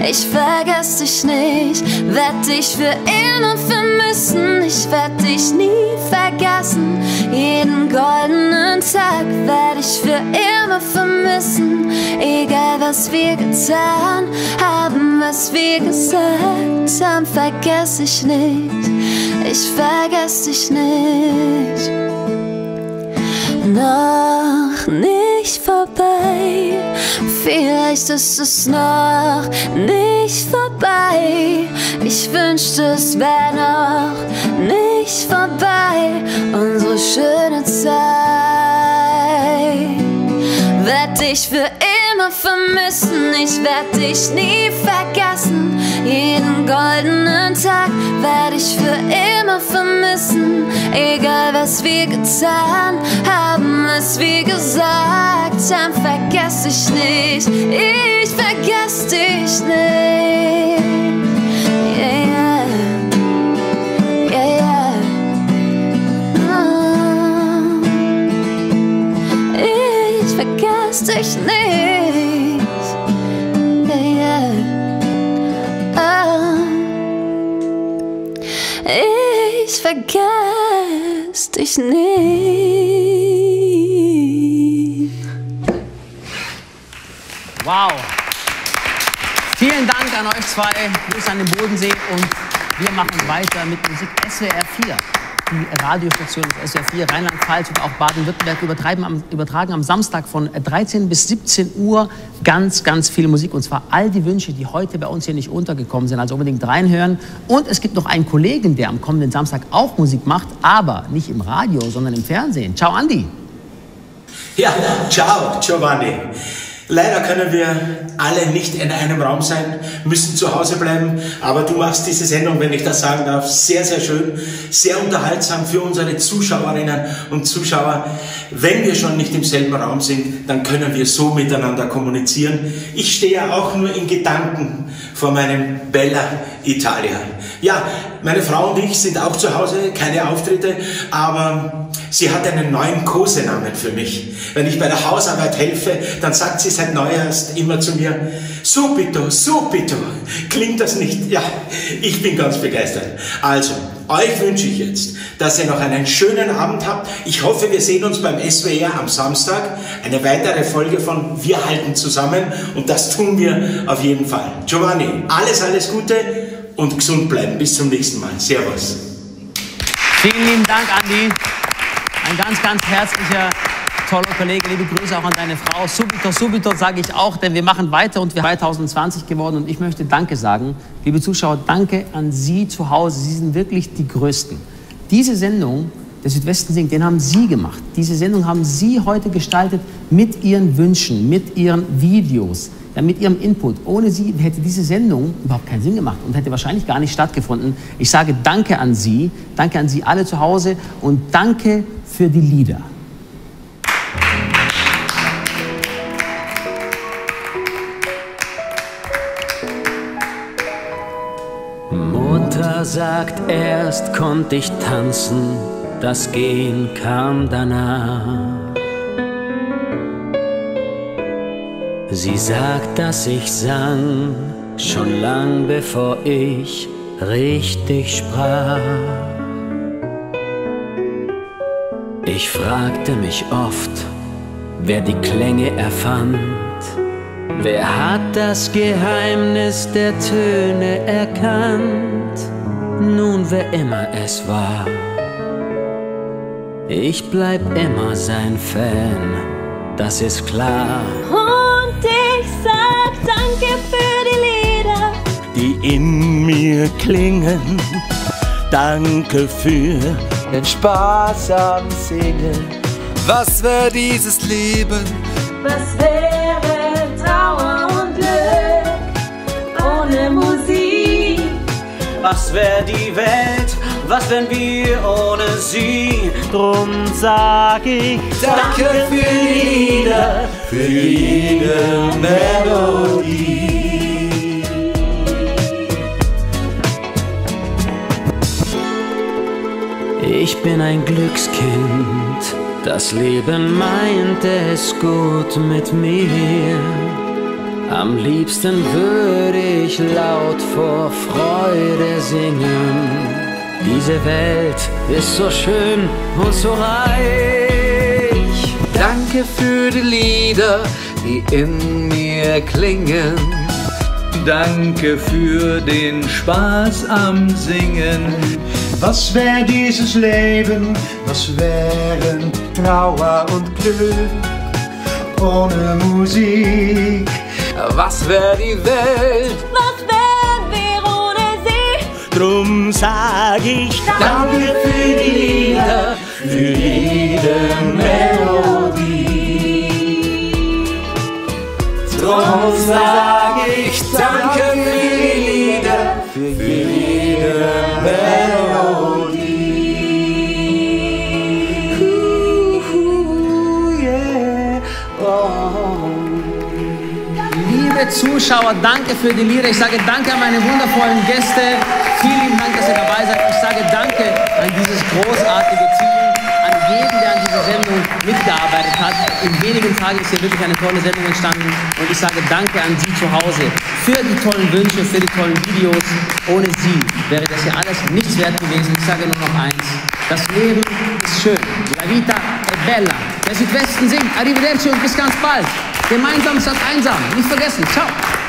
ich vergess dich nicht. Werd dich für immer vermissen, ich werd dich nie vergessen. Jeden goldenen Tag werd ich für immer vermissen. Egal was wir getan haben, was wir gesagt haben, vergess ich nicht, ich vergess dich nicht. Noch nicht vorbei, vielleicht ist es noch nicht vorbei. Ich wünschte, es wäre noch nicht vorbei, unsere schöne Zeit. Werd dich für immer vermissen, ich werd dich nie vergessen. Jeden goldenen Tag werd ich für immer vermissen. Egal was wir getan haben, was wir gesagt haben, vergess ich nicht, ich vergess dich nicht. Yeah, yeah, yeah, yeah. Ich vergess dich nicht, yeah, yeah. Oh. Ich vergess dich nicht. Wow. Vielen Dank an euch zwei. Grüß an den Bodensee und wir machen weiter mit Musik. SWR4. Die Radiostation des SWR4 Rheinland-Pfalz und auch Baden-Württemberg übertragen am Samstag von 13 bis 17 Uhr ganz, ganz viel Musik. Und zwar all die Wünsche, die heute bei uns hier nicht untergekommen sind. Also unbedingt reinhören. Und es gibt noch einen Kollegen, der am kommenden Samstag auch Musik macht, aber nicht im Radio, sondern im Fernsehen. Ciao, Andi. Ja, ciao, Giovanni. Leider können wir alle nicht in einem Raum sein, müssen zu Hause bleiben, aber du machst diese Sendung, wenn ich das sagen darf, sehr, sehr schön, sehr unterhaltsam für unsere Zuschauerinnen und Zuschauer. Wenn wir schon nicht im selben Raum sind, dann können wir so miteinander kommunizieren. Ich stehe ja auch nur in Gedanken vor meinem Bella Italia. Ja, meine Frau und ich sind auch zu Hause, keine Auftritte, aber Sie hat einen neuen Kosenamen für mich. Wenn ich bei der Hausarbeit helfe, dann sagt sie seit neuerst immer zu mir, subito, subito. Klingt das nicht? Ja, ich bin ganz begeistert. Also, euch wünsche ich jetzt, dass ihr noch einen schönen Abend habt. Ich hoffe, wir sehen uns beim SWR am Samstag. Eine weitere Folge von Wir halten zusammen und das tun wir auf jeden Fall. Giovanni, alles, alles Gute und gesund bleiben. Bis zum nächsten Mal. Servus. Vielen lieben Dank, Andi. Ein ganz, ganz herzlicher, toller Kollege. Liebe Grüße auch an deine Frau. Subito, subito sage ich auch, denn wir machen weiter und wir sind 2020 geworden. Und ich möchte Danke sagen. Liebe Zuschauer, danke an Sie zu Hause. Sie sind wirklich die Größten. Diese Sendung, der Südwesten singt, den haben Sie gemacht. Diese Sendung haben Sie heute gestaltet mit Ihren Wünschen, mit Ihren Videos, ja, mit Ihrem Input. Ohne Sie hätte diese Sendung überhaupt keinen Sinn gemacht und hätte wahrscheinlich gar nicht stattgefunden. Ich sage danke an Sie alle zu Hause und danke für die Lieder. Mutter sagt, erst konnte ich tanzen, das Gehen kam danach. Sie sagt, dass ich sang, schon lang bevor ich richtig sprach. Ich fragte mich oft, wer die Klänge erfand, wer hat das Geheimnis der Töne erkannt? Nun, wer immer es war, ich bleib immer sein Fan, das ist klar. Ich sag danke für die Lieder, die in mir klingen. Danke für den Spaß am Singen. Was wäre dieses Leben? Was wäre Trauer und Glück ohne Musik? Was wäre die Welt? Was wären wir ohne sie? Drum sag ich danke für die Lieder, für jede Melodie. Ich bin ein Glückskind, das Leben meint es gut mit mir. Am liebsten würde ich laut vor Freude singen. Diese Welt ist so schön und so reich. Danke für die Lieder, die in mir klingen. Danke für den Spaß am Singen. Was wäre dieses Leben? Was wären Trauer und Glück ohne Musik? Was wäre die Welt? Was drum sag ich danke für die Lieder, für jede Melodie. Drum sag ich danke für die Lieder, für jede Melodie. Yeah. Oh. Liebe Zuschauer, danke für die Lieder. Ich sage danke an meine wundervollen Gäste. Vielen lieben Dank, dass ihr dabei seid. Ich sage danke an dieses großartige Team, an jeden, der an dieser Sendung mitgearbeitet hat. In wenigen Tagen ist hier wirklich eine tolle Sendung entstanden. Und ich sage danke an Sie zu Hause für die tollen Wünsche, für die tollen Videos. Ohne Sie wäre das hier alles nichts wert gewesen. Ich sage nur noch eins. Das Leben ist schön. La vita è bella. Der Südwesten singt. Arrivederci und bis ganz bald. Gemeinsam statt einsam. Nicht vergessen. Ciao.